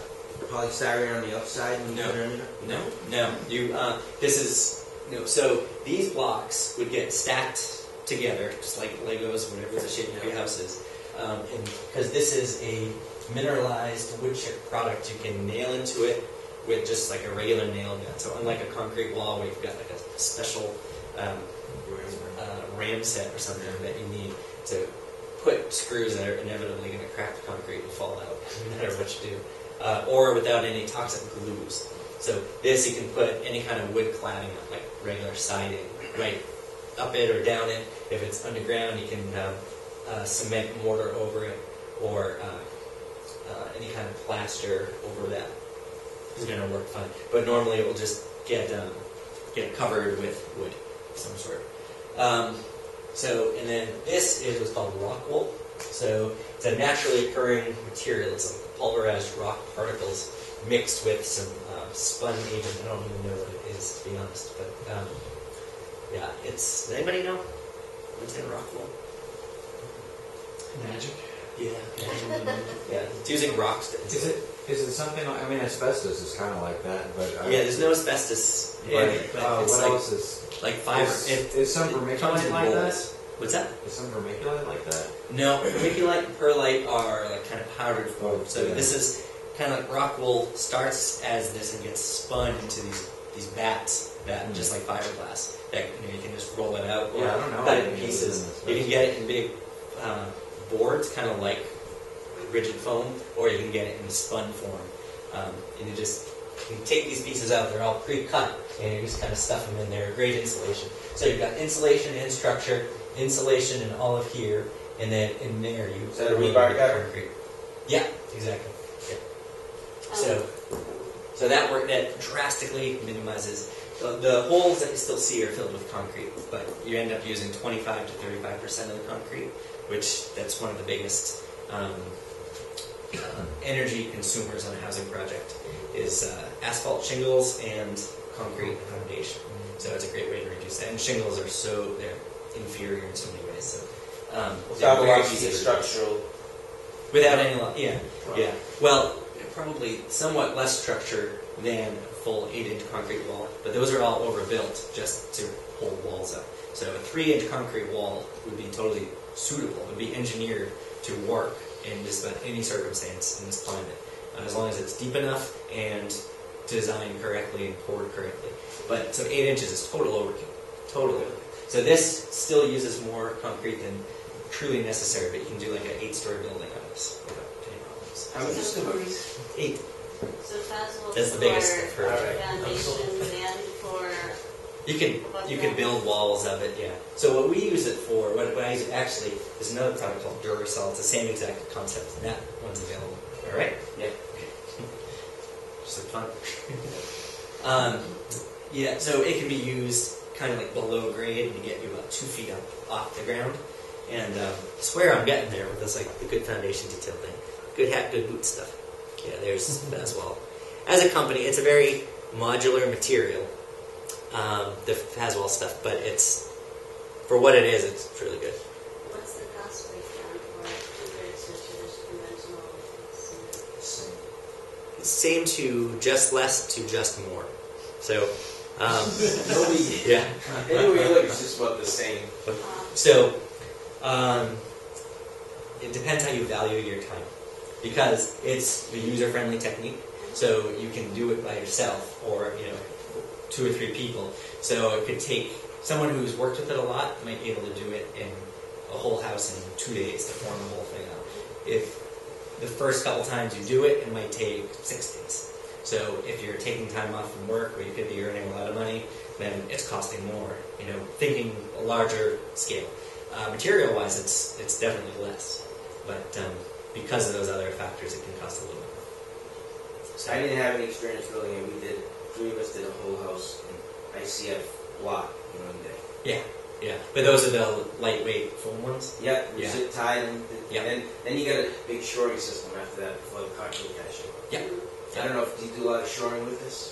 polystyrene on the outside? And no, no, no. You uh, this is no. So these blocks would get stacked together, just like Legos, whatever the shape of your house is, um, and because this is a mineralized wood chip product, you can nail into it with just like a regular nail gun. So unlike a concrete wall where you've got like a special um, uh, ram set or something that you need to put screws that are inevitably going to crack the concrete and fall out, no matter what you do, uh, or without any toxic glues. So this, you can put any kind of wood cladding, like regular siding, right up it or down it. If it's underground, you can um, uh, cement mortar over it, or uh, uh, any kind of plaster over that is going to work fine. But normally it will just get um, get covered with wood of some sort. Um, So, and then this is what's called rock wool. So, it's a naturally occurring material. It's like pulverized rock particles mixed with some uh, spun agent. I don't even know what it is, to be honest. But, um, yeah, it's. Does anybody know what's in rock wool? Magic? Yeah. Magic. Yeah, it's using rocks to insulate. Is it, is it something like. I mean, asbestos is kind of like that, but. I, yeah, there's no asbestos. But, in, but uh, it's what like, else is. Like fiber. Is, it, is some vermiculite like that? What's that? Is some vermiculite like that? No, vermiculite and perlite are like kind of powdered form. So yeah. This is kind of like rock wool starts as this and gets spun into these these bats that mm. just like fiberglass that you, know, you can just roll it out. Or yeah, I don't know. Cut it in pieces. You can get it in big uh, boards, kind of like rigid foam, or you can get it in spun form, um, and you just. You take these pieces out, they're all pre-cut, and you just kind of stuff them in there. Great insulation. So you've got insulation and structure, insulation in all of here, and then in there you... So the rebar gutter? Yeah, exactly. Yeah. Um, so So that work that drastically minimizes. The, the holes that you still see are filled with concrete, but you end up using twenty-five to thirty-five percent of the concrete, which that's one of the biggest um, uh, energy consumers on a housing project is uh, asphalt shingles and concrete foundation. So it's a great way to reduce that. And shingles are so they're inferior in so many ways. So um, without a lot of structural. Without any, yeah, yeah. Well, probably somewhat less structure than a full eight-inch concrete wall, but those are all overbuilt just to hold walls up. So a three-inch concrete wall would be totally suitable, would be engineered to work in just about any circumstance in this climate, uh, as long as it's deep enough and designed correctly and poured correctly. But so eight inches is total overkill, total overkill. So this still uses more concrete than truly necessary, but you can do like an eight-story building on this. How many stories? Eight. So Faswall is the biggest for right. Foundation and for you can you can build walls of it, yeah. So what we use it for, what, what I use it actually is another product called Durisol. It's the same exact concept, and that one's available. All right? Yeah. Just fun. um, yeah. So it can be used kind of like below grade to get you about two feet up off the ground, and um, I swear I'm getting there with this like the good foundation detail thing. Good hat, good boot stuff. Yeah, there's Faswall. As a company, it's a very modular material, um, the Faswall stuff, but it's, for what it is, it's really good. What's the cost breakdown for compared to traditional conventional cement? Same to just less to just more. So, um, yeah. Anyway, it's just about the same. So, um, it depends how you value your time. Because it's the user-friendly technique, so you can do it by yourself or, you know, two or three people. So it could take someone who's worked with it a lot might be able to do it in a whole house in two days to form the whole thing up. If the first couple times you do it, it might take six days. So if you're taking time off from work or you could be earning a lot of money, then it's costing more. You know, thinking a larger scale. Uh, material-wise, it's it's definitely less, but. Um, Because of those other factors, it can cost a little bit. So I didn't have any experience building it. We did, three of us did a whole house in I C F block in one day. Yeah, yeah. But those are the lightweight foam ones? Yep, yeah. Zip tied. And yep. then, then you got a big shoring system after that before the concrete guys show up. Yep. I don't know if you do a lot of shoring with this.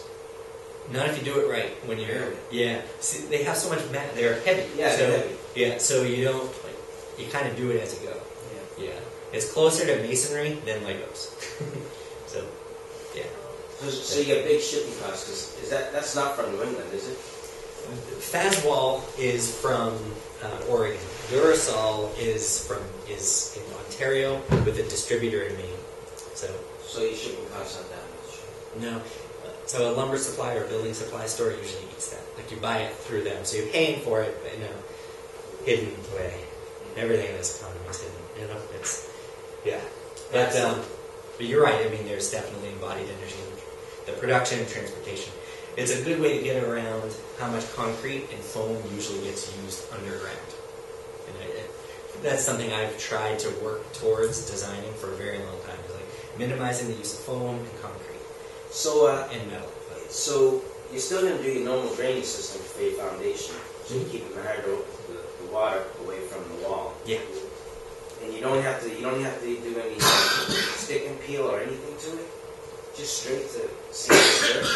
Not if you do it right when you're. Really? Yeah. See, they have so much mat, they're heavy. Yeah, so, they're heavy. Yeah, so you don't, like, you kind of do it as you go. Yeah. Yeah. It's closer to masonry than Legos. So, yeah. So, so you get big shipping costs. Is that that's not from New England, is it? Faswall is from uh, Oregon. Durisol is from is in Ontario with a distributor in Maine. So. So your shipping costs aren't that much. No. So a lumber supply or building supply store usually eats that. Like you buy it through them, so you're paying for it, but you know, hidden away. Everything in this economy is hidden. You know, it's. Yeah, but um, but you're right. I mean, there's definitely embodied energy in the production and transportation. It's a good way to get around how much concrete and foam usually gets used underground. And I, it, that's something I've tried to work towards designing for a very long time, like minimizing the use of foam and concrete. So uh, and metal. But. So you're still going to do your normal drainage system for your foundation, so you keep the hydro, the, the water away from the wall. Yeah. And you don't have to. You don't have to do any stick and peel or anything to it. Just straight to sand.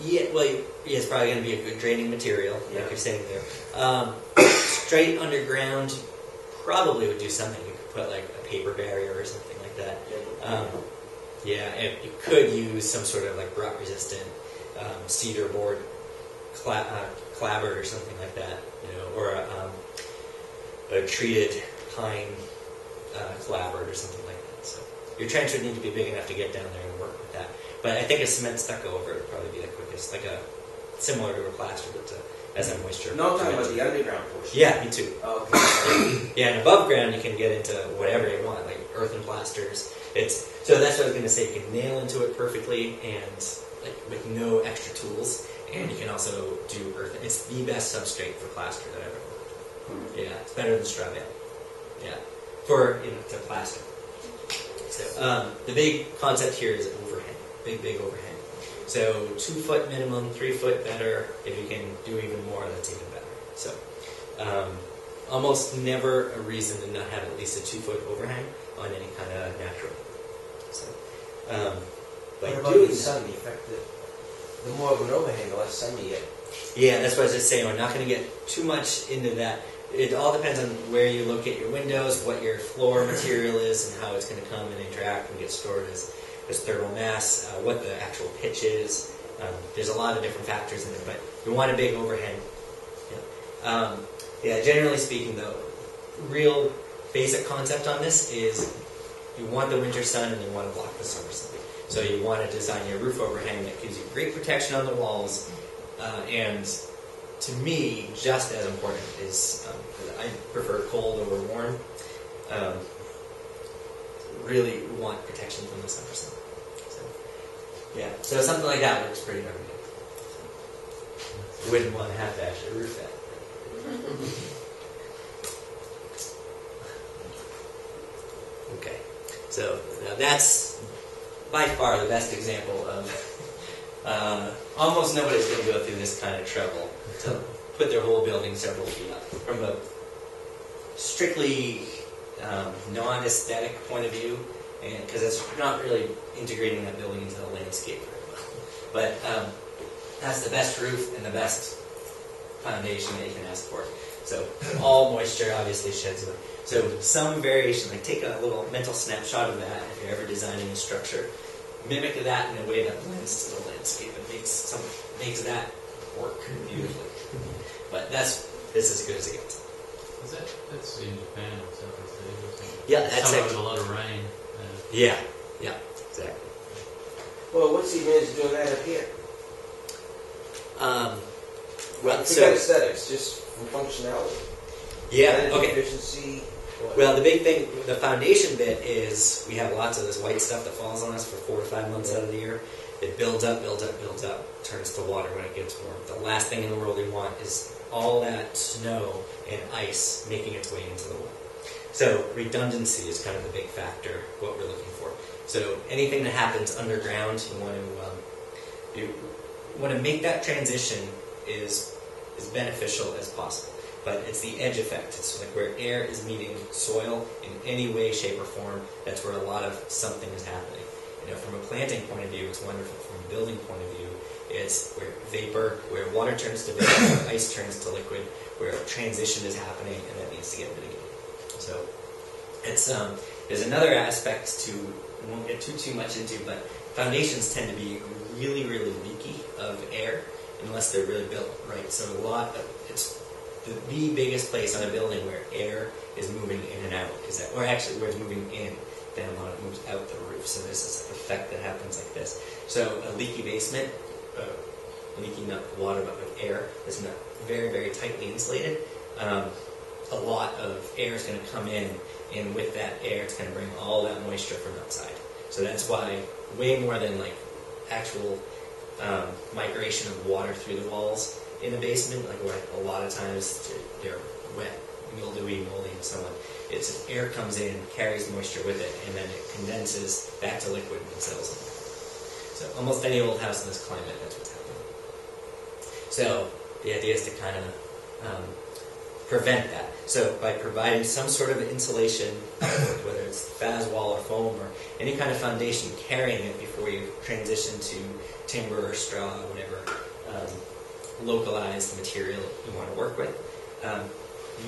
Yeah. Well, yeah, it's probably going to be a good draining material, yeah. Like you're saying there. Um, straight underground probably would do something. You could put like a paper barrier or something like that. Um, yeah. And you could use some sort of like rot resistant um, cedar board cla uh, clabber or something like that. You know, or a, um, a treated pine. Uh, collaborate or something like that. So your trench would need to be big enough to get down there and work with that. But I think a cement stucco over it would probably be the quickest, like a similar to a plaster, but to, as a moisture. No, I'm talking about the underground portion. Yeah, me too. Oh, okay. Yeah, and above ground you can get into whatever you want, like earth and plasters. It's so that's what I was going to say. You can nail into it perfectly and like with no extra tools, and you can also do earth. It's the best substrate for plaster that I've ever worked with. Yeah, it's better than straw bale. Yeah. For you know, to plaster. So um, the big concept here is overhang, big big overhang. So two foot minimum, three foot better. If you can do even more, that's even better. So um, almost never a reason to not have at least a two foot overhang on any kind of natural. So, um, but what about doing the sun, the effect that the more of an overhang, the less sun you get. Yeah, that's what I was just saying. We're not going to get too much into that. It all depends on where you look at your windows, what your floor material is, and how it's going to come and interact and get stored as, as thermal mass, uh, what the actual pitch is. Um, there's a lot of different factors in there, but you want a big overhang. Yeah, um, yeah generally speaking, though, real basic concept on this is you want the winter sun and you want to block the summer sun. So you want to design your roof overhang that gives you great protection on the walls. Uh, and to me, just as important is, um, I prefer cold over warm, um, really want protection from the summer sun. So, yeah, so something like that works pretty darn good. Wouldn't want to have to actually roof that. Okay, so now that's by far the best example of... Uh, almost nobody's going to go through this kind of trouble to put their whole building several feet up. From a strictly um, non-aesthetic point of view, because it's not really integrating that building into the landscape very well. But um, that's the best roof and the best foundation that you can ask for. So all moisture obviously sheds away. So some variation, like take a little mental snapshot of that if you're ever designing a structure. Mimic that in a way that blends to the landscape and makes some makes that work beautifully. But that's this is as good as it gets. Is that that's in Japan or something? Yeah, that's it. A lot of rain. Uh, yeah, yeah, exactly. Well, what's the advantage of doing that up here? Um, well, so aesthetics, just functionality. Yeah. Energy, okay. Efficiency. Well, the big thing, the foundation bit is we have lots of this white stuff that falls on us for four to five months out of the year. It builds up, builds up, builds up, turns to water when it gets warm. The last thing in the world you want is all that snow and ice making its way into the water. So redundancy is kind of the big factor, what we're looking for. So anything that happens underground, you want to um, you want to make that transition is as beneficial as possible. But it's the edge effect. It's like where air is meeting soil in any way, shape, or form. That's where a lot of something is happening. You know, from a planting point of view, it's wonderful. From a building point of view, it's where vapor, where water turns to vapor, where ice turns to liquid, where transition is happening, and that needs to get mitigated. So, it's um, there's another aspect to we won't get too too much into, but foundations tend to be really, really leaky of air unless they're really built right. So a lot of it's the biggest place on a building where air is moving in and out is that, or actually where it's moving in, then when it moves out the roof. So there's this effect that happens like this. So a leaky basement, uh, leaking not water but with air, is not very, very tightly insulated. Um, a lot of air is going to come in, and with that air, it's going to bring all that moisture from outside. So that's why way more than like actual um, migration of water through the walls. In a basement, like where a lot of times they're wet, mildewy, moldy, and so on, it's air comes in, carries moisture with it, and then it condenses back to liquid and settles in. So almost any old house in this climate, that's what's happening. So the idea is to kind of um, prevent that. So by providing some sort of insulation, whether it's Faswall or foam or any kind of foundation, carrying it before you transition to timber or straw or whatever, um, localize the material you want to work with. Um,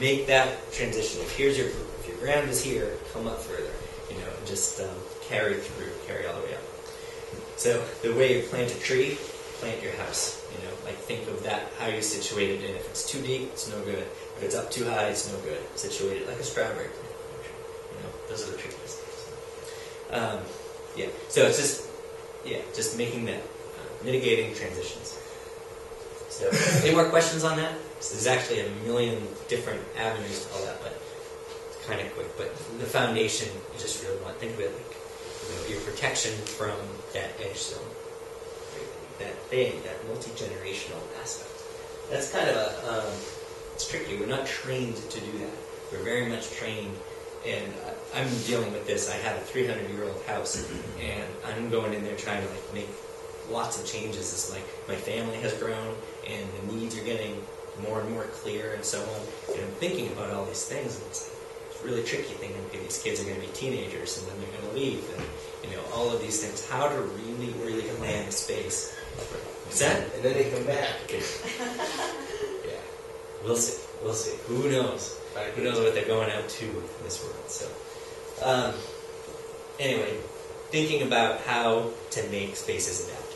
make that transition. If here's your if your ground is here, come up further. You know, and just um, carry through, carry all the way up. So the way you plant a tree, plant your house. You know, like think of that how you situate it in. If it's too deep, it's no good. If it's up too high, it's no good. Situate it like a strawberry plant. You know, those are the trees. Um, yeah. So it's just yeah, just making that uh, mitigating transitions. So, any more questions on that? So there's actually a million different avenues to all that, but it's kind of quick. But the foundation, you just really want to think of it like you know, your protection from that edge zone, that thing, that multi-generational aspect. That's kind of a, um, it's tricky. We're not trained to do that. We're very much trained, and I'm dealing with this. I have a three hundred year old house, and I'm going in there trying to like make lots of changes. It's like my family has grown, and the needs are getting more and more clear, and so on. And I'm thinking about all these things, and it's a really tricky thing. Maybe these kids are going to be teenagers, and then they're going to leave, and you know, all of these things. How to really, really land a space. Is that? And then they come back. Yeah, we'll see. We'll see. Who knows? Who knows what they're going out to in this world? So, um, anyway, thinking about how to make spaces adaptable.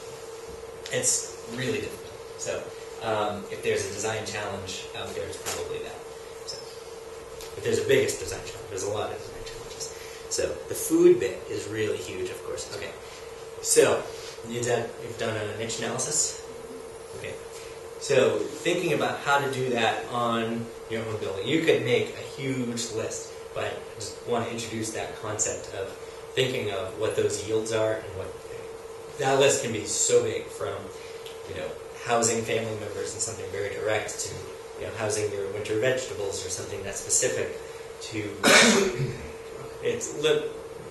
It's really difficult. So, um, if there's a design challenge out there, it's probably that. So, if there's a biggest design challenge, there's a lot of design challenges. So, the food bit is really huge, of course. Okay. So, you've done, you've done a niche analysis. Okay. So thinking about how to do that on your own building. You could make a huge list, but I just want to introduce that concept of thinking of what those yields are and what they, that list can be so big from, you know, housing family members and something very direct to, you know, housing your winter vegetables or something that's specific to it's li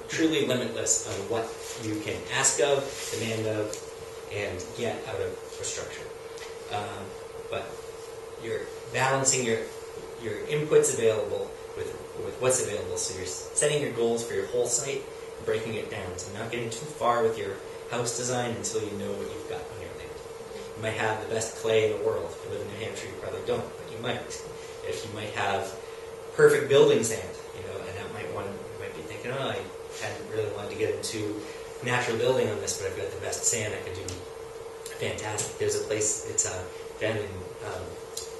truly limitless on what you can ask of, demand of, and get out of a structure. Um, but you're balancing your your inputs available with with what's available. So you're setting your goals for your whole site, and breaking it down. So not getting too far with your house design until you know what you've got on your land. You might have the best clay in the world. If you live in New Hampshire, you probably don't, but you might. If you might have perfect building sand, you know, and that might want you might be thinking, oh, I hadn't really wanted to get into natural building on this, but I've got the best sand I could do. Fantastic. There's a place, it's uh, down in um,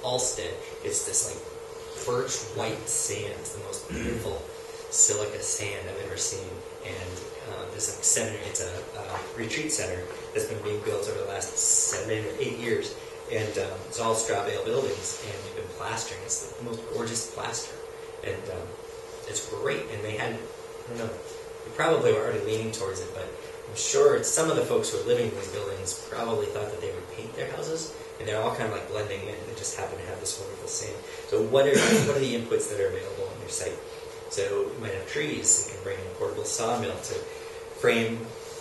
Alston. It's this like birch white sand. It's the most beautiful silica sand I've ever seen. And uh, there's a center, it's a uh, retreat center that's been being built over the last seven or eight years. And um, it's all straw bale buildings, and they've been plastering. It's the most gorgeous plaster. And um, it's great. And they had, I don't know, they probably were already leaning towards it, but I'm sure some of the folks who are living in these buildings probably thought that they would paint their houses, and they're all kind of like blending in. They just happen to have this wonderful sand. So what are what are the inputs that are available on your site? So you might have trees. You can bring in a portable sawmill to frame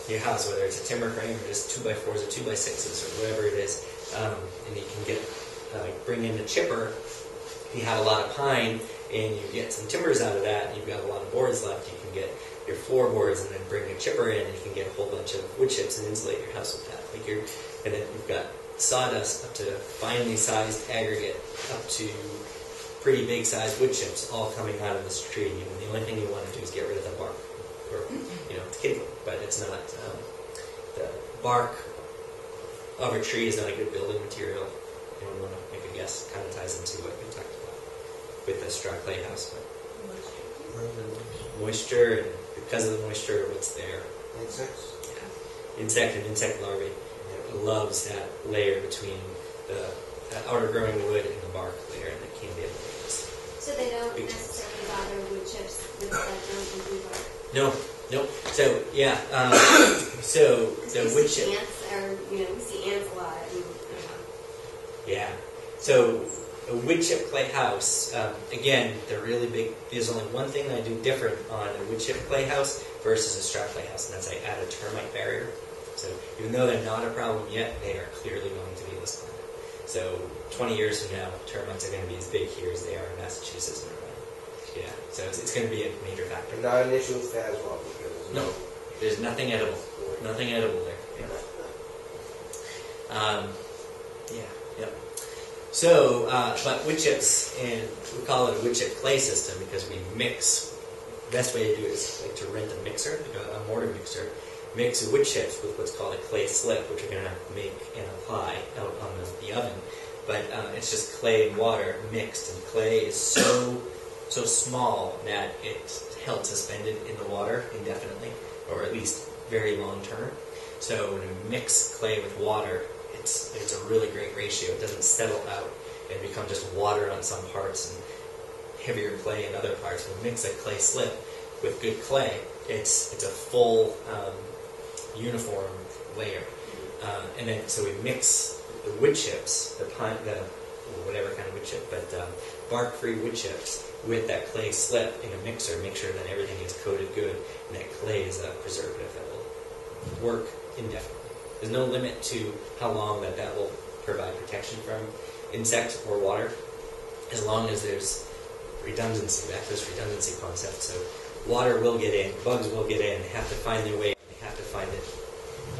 your house, whether it's a timber frame or just two by fours or two by sixes or whatever it is. Um, and you can get uh, bring in a chipper. If you have a lot of pine and you get some timbers out of that, and you've got a lot of boards left, you can get your floorboards and then bring your chipper in, and you can get a whole bunch of wood chips and insulate your house with that. Like you're, and then you've got sawdust up to finely sized aggregate, up to pretty big sized wood chips, all coming out of this tree. And the only thing you want to do is get rid of the bark, or you know, it's kindling, but it's not um, the bark of a tree is not a good building material. You don't want to make a guess. Kind of ties into what we talked about with the straw clay house, but moisture and because of the moisture, what's there? Insects. Yeah. Insect and insect larvae. It loves that layer between the, the outer growing wood and the bark layer, and it can be layers. So they don't big necessarily bother wood chips with that don't do bark? No, no. So, yeah. Um, so, the wood chip. Ants are, you know, we see ants a lot. And, yeah. yeah. So, a wood chip clay house, um, again, they're really big. There's only one thing that I do different on a wood chip clay house versus a straw clay house, and that's I add a termite barrier. So even though they're not a problem yet, they are clearly going to be listed. So twenty years from now, termites are going to be as big here as they are in Massachusetts and Ohio. Yeah, so it's, it's going to be a major factor. But not an issue with Faswall because no, there's nothing edible. Nothing edible there. Yeah. Um, yeah. Yep. So, uh, but wood chips, and we call it a wood chip clay system because we mix. The best way to do it is like to rent a mixer, a mortar mixer, mix wood chips with what's called a clay slip, which we're going to make and apply out on the, the oven. But uh, it's just clay and water mixed, and clay is so so small that it's held suspended in the water indefinitely, or at least very long term. So when you mix clay with water, It's, it's a really great ratio. It doesn't settle out and become just water on some parts and heavier clay in other parts. When we mix a clay slip with good clay, it's it's a full um, uniform layer. Uh, and then so we mix the wood chips, the pine, the whatever kind of wood chip, but um, bark-free wood chips with that clay slip in a mixer. Make sure that everything is coated good and that clay is a preservative that will work indefinitely. There's no limit to how long that that will provide protection from insects or water, as long as there's redundancy, back to this redundancy concept. So water will get in, bugs will get in, they have to find their way, they have to find it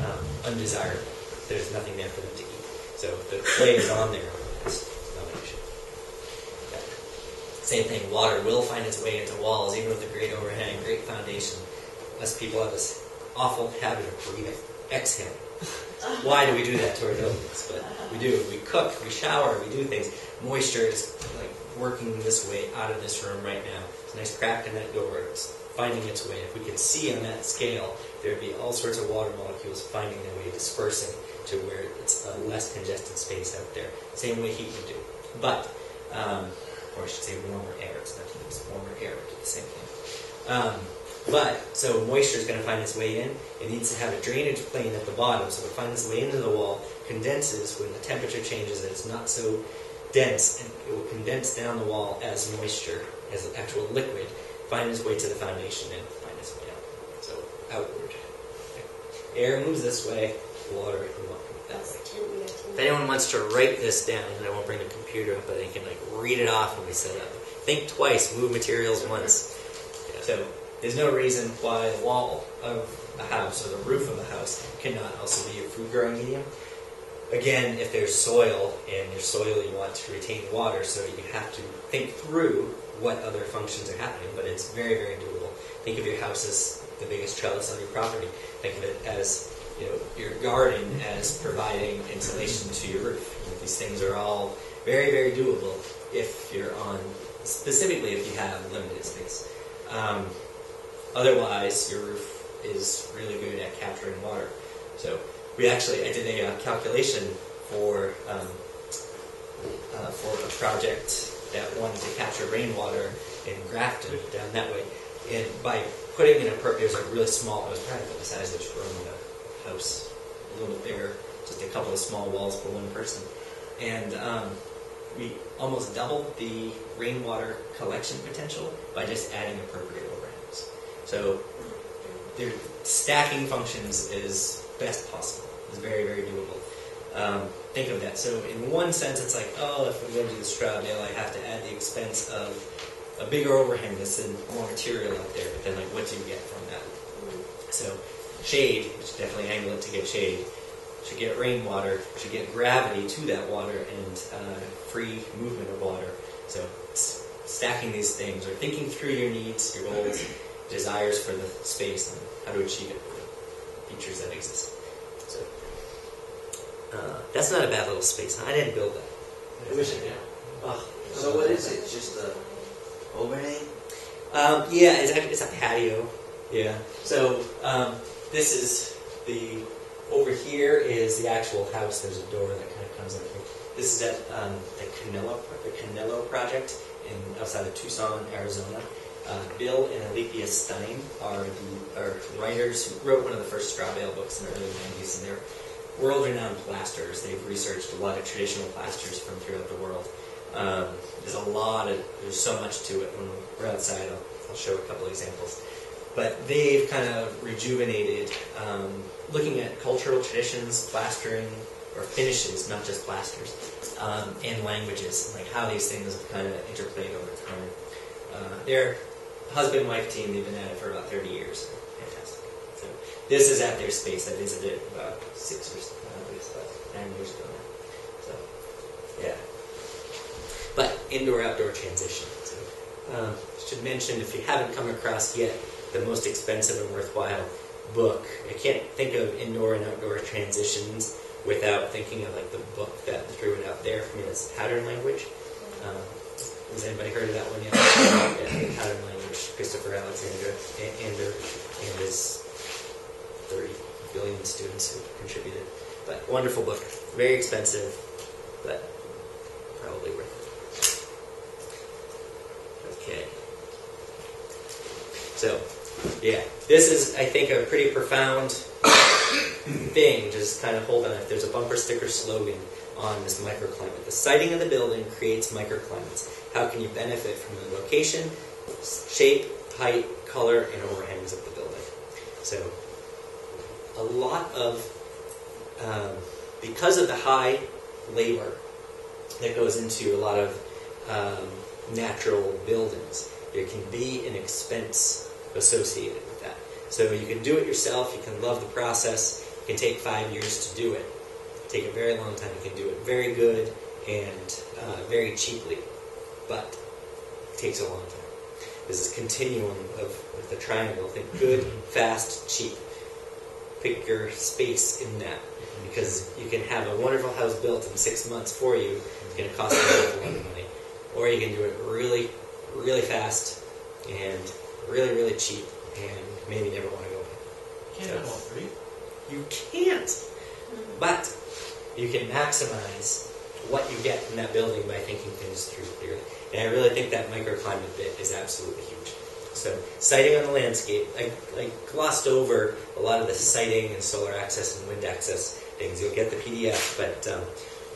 um, undesirable. There's nothing there for them to eat. So the play is on there. It's not an issue. Yeah. Same thing, water will find its way into walls, even with a great overhang, great foundation. Us people have this awful habit of breathing, exhaling. Why do we do that to our buildings? But we do. We cook, we shower, we do things. Moisture is like working this way out of this room right now. It's a nice crack in that door. It's finding its way. If we could see on that scale, there would be all sorts of water molecules finding their way, dispersing to where it's a less congested space out there. Same way heat would do. But, um, or I should say warmer air. It's not heat, it's warmer air. Would do the same thing. Um, But, so moisture is going to find its way in. It needs to have a drainage plane at the bottom, so it finds its way into the wall, condenses when the temperature changes, and it's not so dense, and it will condense down the wall as moisture, as an actual liquid, find its way to the foundation and find its way out. So, outward. Okay. Air moves this way, water can walk that way. If anyone wants to write this down, and I won't bring the computer up, but they can like read it off when we set up. Think twice, move materials once. Yeah. So, there's no reason why the wall of a house or the roof of a house cannot also be your food growing medium. Again, if there's soil, and your soil you want to retain water, so you have to think through what other functions are happening, but it's very, very doable. Think of your house as the biggest trellis on your property. Think of it as, you know, your garden as providing insulation to your roof. You know, these things are all very, very doable if you're on, specifically if you have limited space. Um, Otherwise, your roof is really good at capturing water. So we actually, I did a uh, calculation for um, uh, for a project that wanted to capture rainwater in Grafton, down that way. And by putting in a perk, it was like really small, it was probably the size of this room in a house, a little bit bigger, just a couple of small walls for one person. And um, we almost doubled the rainwater collection potential by just adding appropriate water. So their stacking functions is best possible. It's very, very doable. Um, think of that. So in one sense, it's like, oh, if I'm going to do the straw bale, I have to add the expense of a bigger overhang that's in more material out there. But then, like, what do you get from that? So shade, you should definitely angle it to get shade. You should get rainwater. You should get gravity to that water and uh, free movement of water. So it's stacking these things or thinking through your needs, your goals, desires for the space and how to achieve it, the features that exist. So uh, that's not a bad little space. Huh? I didn't build that. I wish I did. Oh, so what is it? Just the overhang? Um, yeah, it's, it's a patio. Yeah. So um, this is the over here is the actual house. There's a door that kind of comes in here. This is at um, the Canelo the Canelo project in outside of Tucson, Arizona. Uh, Bill and Alethea Stein are the are writers who wrote one of the first straw bale books in the early nineties, and they're world-renowned plasterers. They've researched a lot of traditional plasters from throughout the world. Um, there's a lot of, there's so much to it. When we're outside, I'll, I'll show a couple examples. But they've kind of rejuvenated, um, looking at cultural traditions, plastering, or finishes, not just plasters, um, and languages, and like how these things have kind of interplayed over time. Uh, they're husband-wife team, they've been at it for about thirty years. Fantastic. So this is at their space. I visited about six or uh, nine years ago now. So, yeah. But indoor-outdoor transition. So, um, I should mention, if you haven't come across yet, the most expensive and worthwhile book. I can't think of indoor and outdoor transitions without thinking of like the book that threw it out there for me. That's Pattern Language. Um, has anybody heard of that one yet? Yeah, Pattern Language. Christopher Alexander and, and his thirty billion students who contributed. But wonderful book. Very expensive, but probably worth it. Okay. So, yeah. This is, I think, a pretty profound thing. Just kind of hold on. If there's a bumper sticker slogan on this microclimate. The siting of the building creates microclimates. How can you benefit from the location, shape, height, color, and overhangs of the building? So, a lot of um, because of the high labor that goes into a lot of um, natural buildings, there can be an expense associated with that. So you can do it yourself, you can love the process, it can take five years to do it. It can take a very long time, you can do it very good and uh, very cheaply, but it takes a long time. This is a continuum of the triangle. Think good, fast, cheap. Pick your space in that, because you can have a wonderful house built in six months for you. It's going to cost you a lot of money. Or you can do it really, really fast and really, really cheap and maybe never want to go back. Can't have all three. You can't. But you can maximize what you get from that building by thinking things through clearly. And I really think that microclimate bit is absolutely huge. So, siting on the landscape, I, I glossed over a lot of the siting and solar access and wind access things. You'll get the P D F, but um,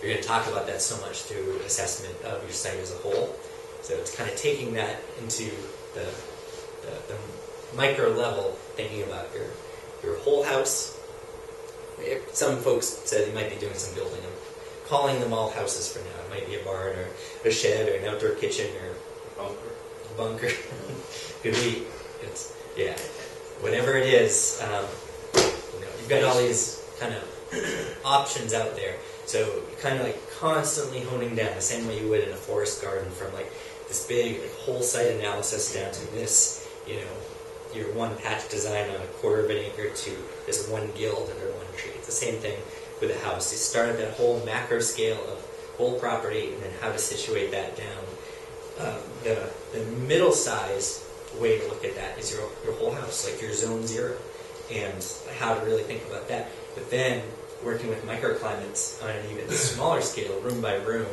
you're going to talk about that so much through assessment of your site as a whole. So it's kind of taking that into the, the, the micro level, thinking about your, your whole house. Some folks said you might be doing some building. I'm calling them all houses for now. It might be a barn or a shed or an outdoor kitchen or a bunker. A bunker. Could be, it's, yeah, whatever it is, um, you know, you've got all these kind of options out there. So kind of like constantly honing down the same way you would in a forest garden, from like this big like, whole site analysis down to this, you know, your one patch design on a quarter of an acre to this one guild under one tree. It's the same thing with a house. You start at that whole macro scale of whole property and then how to situate that down. Uh, the, the middle size way to look at that is your, your whole house, like your zone zero, and how to really think about that. But then working with microclimates on an even smaller scale, room by room,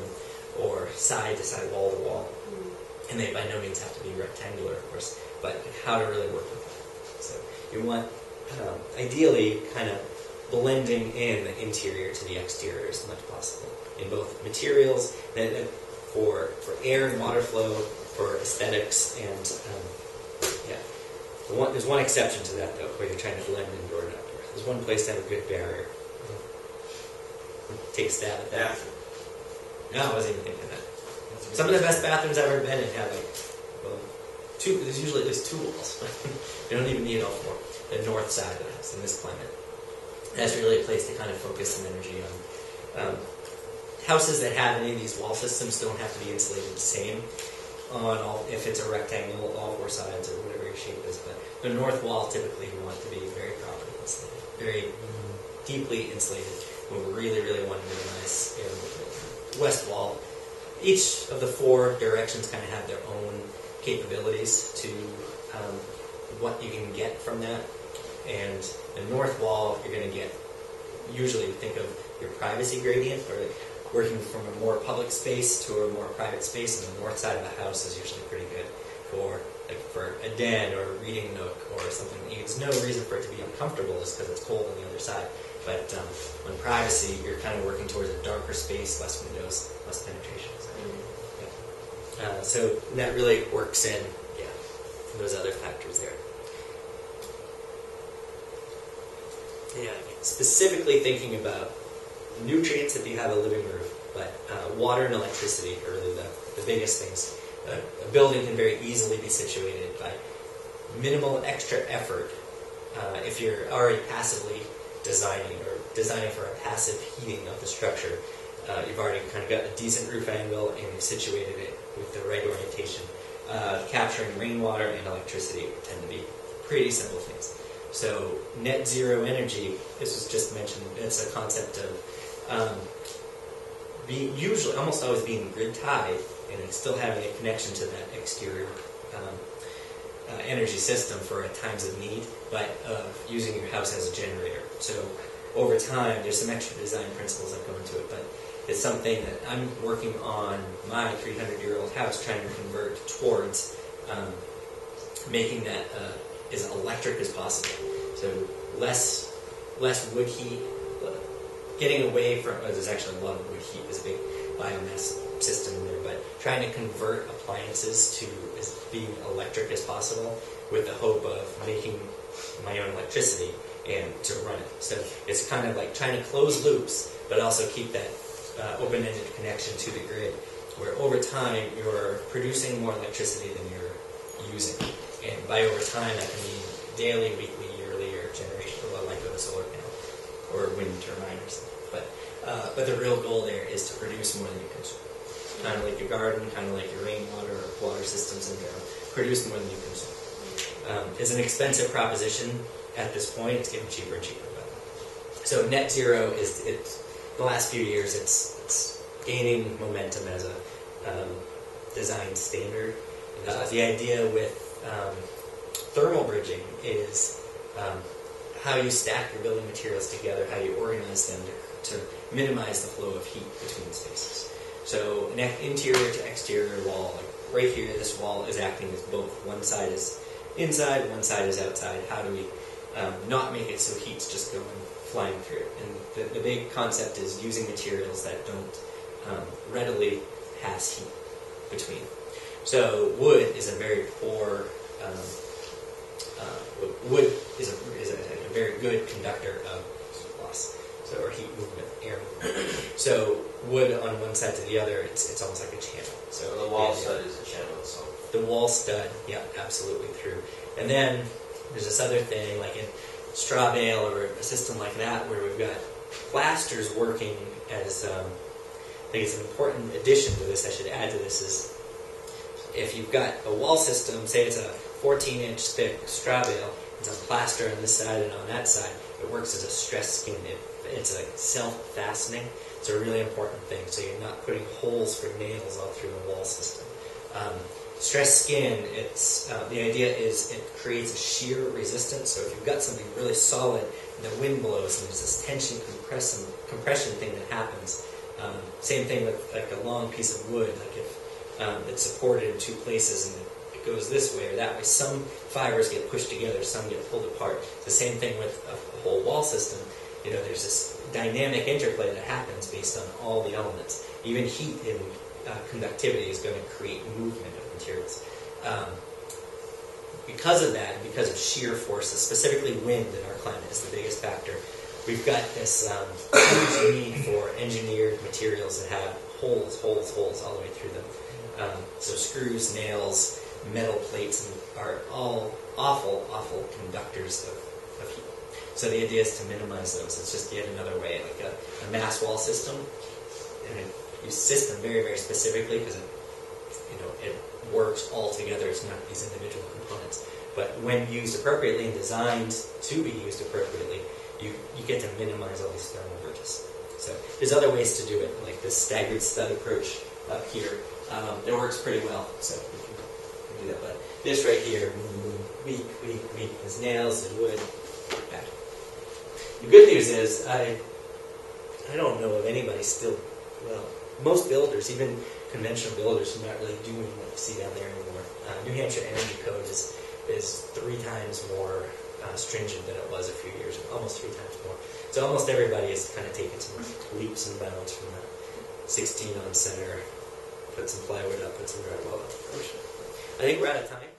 or side to side, wall to wall. And they by no means have to be rectangular, of course, but how to really work with that. So you want, um, ideally, kind of blending in the interior to the exterior as much as possible in both materials, and, and for, for air and water flow, for aesthetics, and um, yeah. The one, there's one exception to that, though, where you're trying to blend indoor and outdoor. There's one place to have a good barrier. Take a stab at that. No, I wasn't even thinking of that. Some of the best bathrooms I've ever been in have like, well, two, there's usually at least two walls. You don't even need all four. The north side of the house in this climate. That's really a place to kind of focus some energy on. Um, houses that have any of these wall systems don't have to be insulated the same on all, if it's a rectangle, all four sides or whatever your shape is. But the north wall typically you want to be very properly insulated, very deeply insulated. We really, really want to minimize air movement. West wall, each of the four directions kind of have their own capabilities to um, what you can get from that. And the north wall, you're going to get, usually think of your privacy gradient, or working from a more public space to a more private space, and the north side of the house is usually pretty good for like for a den or a reading nook or something. There's no reason for it to be uncomfortable just because it's cold on the other side. But um, on privacy, you're kind of working towards a darker space, less windows, less penetration. So, yeah. uh, so that really works in, yeah, those other factors there. Yeah, specifically thinking about nutrients if you have a living roof, but uh, water and electricity are really the, the biggest things. Uh, a building can very easily be situated by minimal extra effort uh, if you're already passively designing or designing for a passive heating of the structure. Uh, you've already kind of got a decent roof angle and you've situated it with the right orientation. Uh, capturing rainwater and electricity tend to be pretty simple things. So net zero energy, this was just mentioned, it's a concept of um, being usually, almost always being grid tied and still having a connection to that exterior um, uh, energy system for times of need, but of using your house as a generator. So over time, there's some extra design principles that go into it, but it's something that I'm working on my three hundred year old house, trying to convert towards um, making that uh, as electric as possible. So less less wood heat, getting away from, oh, there's actually a lot of wood heat, there's a big biomass system in there, but trying to convert appliances to as being electric as possible with the hope of making my own electricity and to run it. So it's kind of like trying to close loops, but also keep that uh, open-ended connection to the grid, where over time you're producing more electricity than you're using. And by over time, that can mean daily, weekly, yearly, or generation, well, like with a solar panel or wind turbine or something. But, uh, but the real goal there is to produce more than you consume. Kind of like your garden, kind of like your rainwater or water systems in general. Produce more than you consume. Um, it's an expensive proposition at this point. It's getting cheaper and cheaper. But so net zero is, it's, the last few years, it's, it's gaining momentum as a um, design standard. Uh, the idea with um, thermal bridging is um, how you stack your building materials together, how you organize them to, to minimize the flow of heat between spaces. So an interior to exterior wall, like right here, this wall is acting as both. One side is inside, one side is outside. How do we um, not make it so heat's just going flying through? And the, the big concept is using materials that don't um, readily pass heat between. So wood is a very poor, um, uh, wood is a, is a, a very good conductor of heat loss, so, or heat movement, air movement. So wood on one side to the other, it's it's almost like a channel. So the wall stud is a channel itself. The wall stud, yeah, absolutely through. And then there's this other thing, like in straw bale or a system like that, where we've got plasters working as, um, I think it's an important addition to this, I should add to this, is if you've got a wall system, say it's a fourteen inch thick straw bale, it's a plaster on this side and on that side, it works as a stress skin. It, it's like self-fastening. It's a really important thing, so you're not putting holes for nails all through the wall system. Um, stress skin, it's, uh, the idea is it creates a shear resistance, so if you've got something really solid and the wind blows and there's this tension compression, compression thing that happens, um, same thing with like a long piece of wood, like if um, it's supported in two places and it goes this way or that way, some fibers get pushed together, some get pulled apart. It's the same thing with a, a whole wall system. You know, there's this dynamic interplay that happens based on all the elements. Even heat and uh, conductivity is going to create movement of materials. Um, because of that, because of shear forces, specifically wind in our climate is the biggest factor, we've got this um, huge need for engineered materials that have holes, holes, holes all the way through them. Um, so screws, nails, metal plates are all awful, awful conductors of, of heat. So the idea is to minimize those. It's just yet another way, like a, a mass wall system, and it, you system very, very specifically because it, you know, it works all together. It's not these individual components, but when used appropriately and designed to be used appropriately, you you get to minimize all these thermal bridges. So there's other ways to do it, like this staggered stud approach up here. Um, it works pretty well, so we can, we can do that. But this right here, weak, weak, weak. There's nails and wood. Bad. The good news is, I I don't know of anybody still, well, most builders, even conventional builders, are not really doing what you see down there anymore. Uh, New Hampshire Energy Code is, is three times more uh, stringent than it was a few years ago, almost three times more. So almost everybody is kind of taking some leaps and bounds from that sixteen on center, put some plywood up, put some drywall up. I think we're out of time.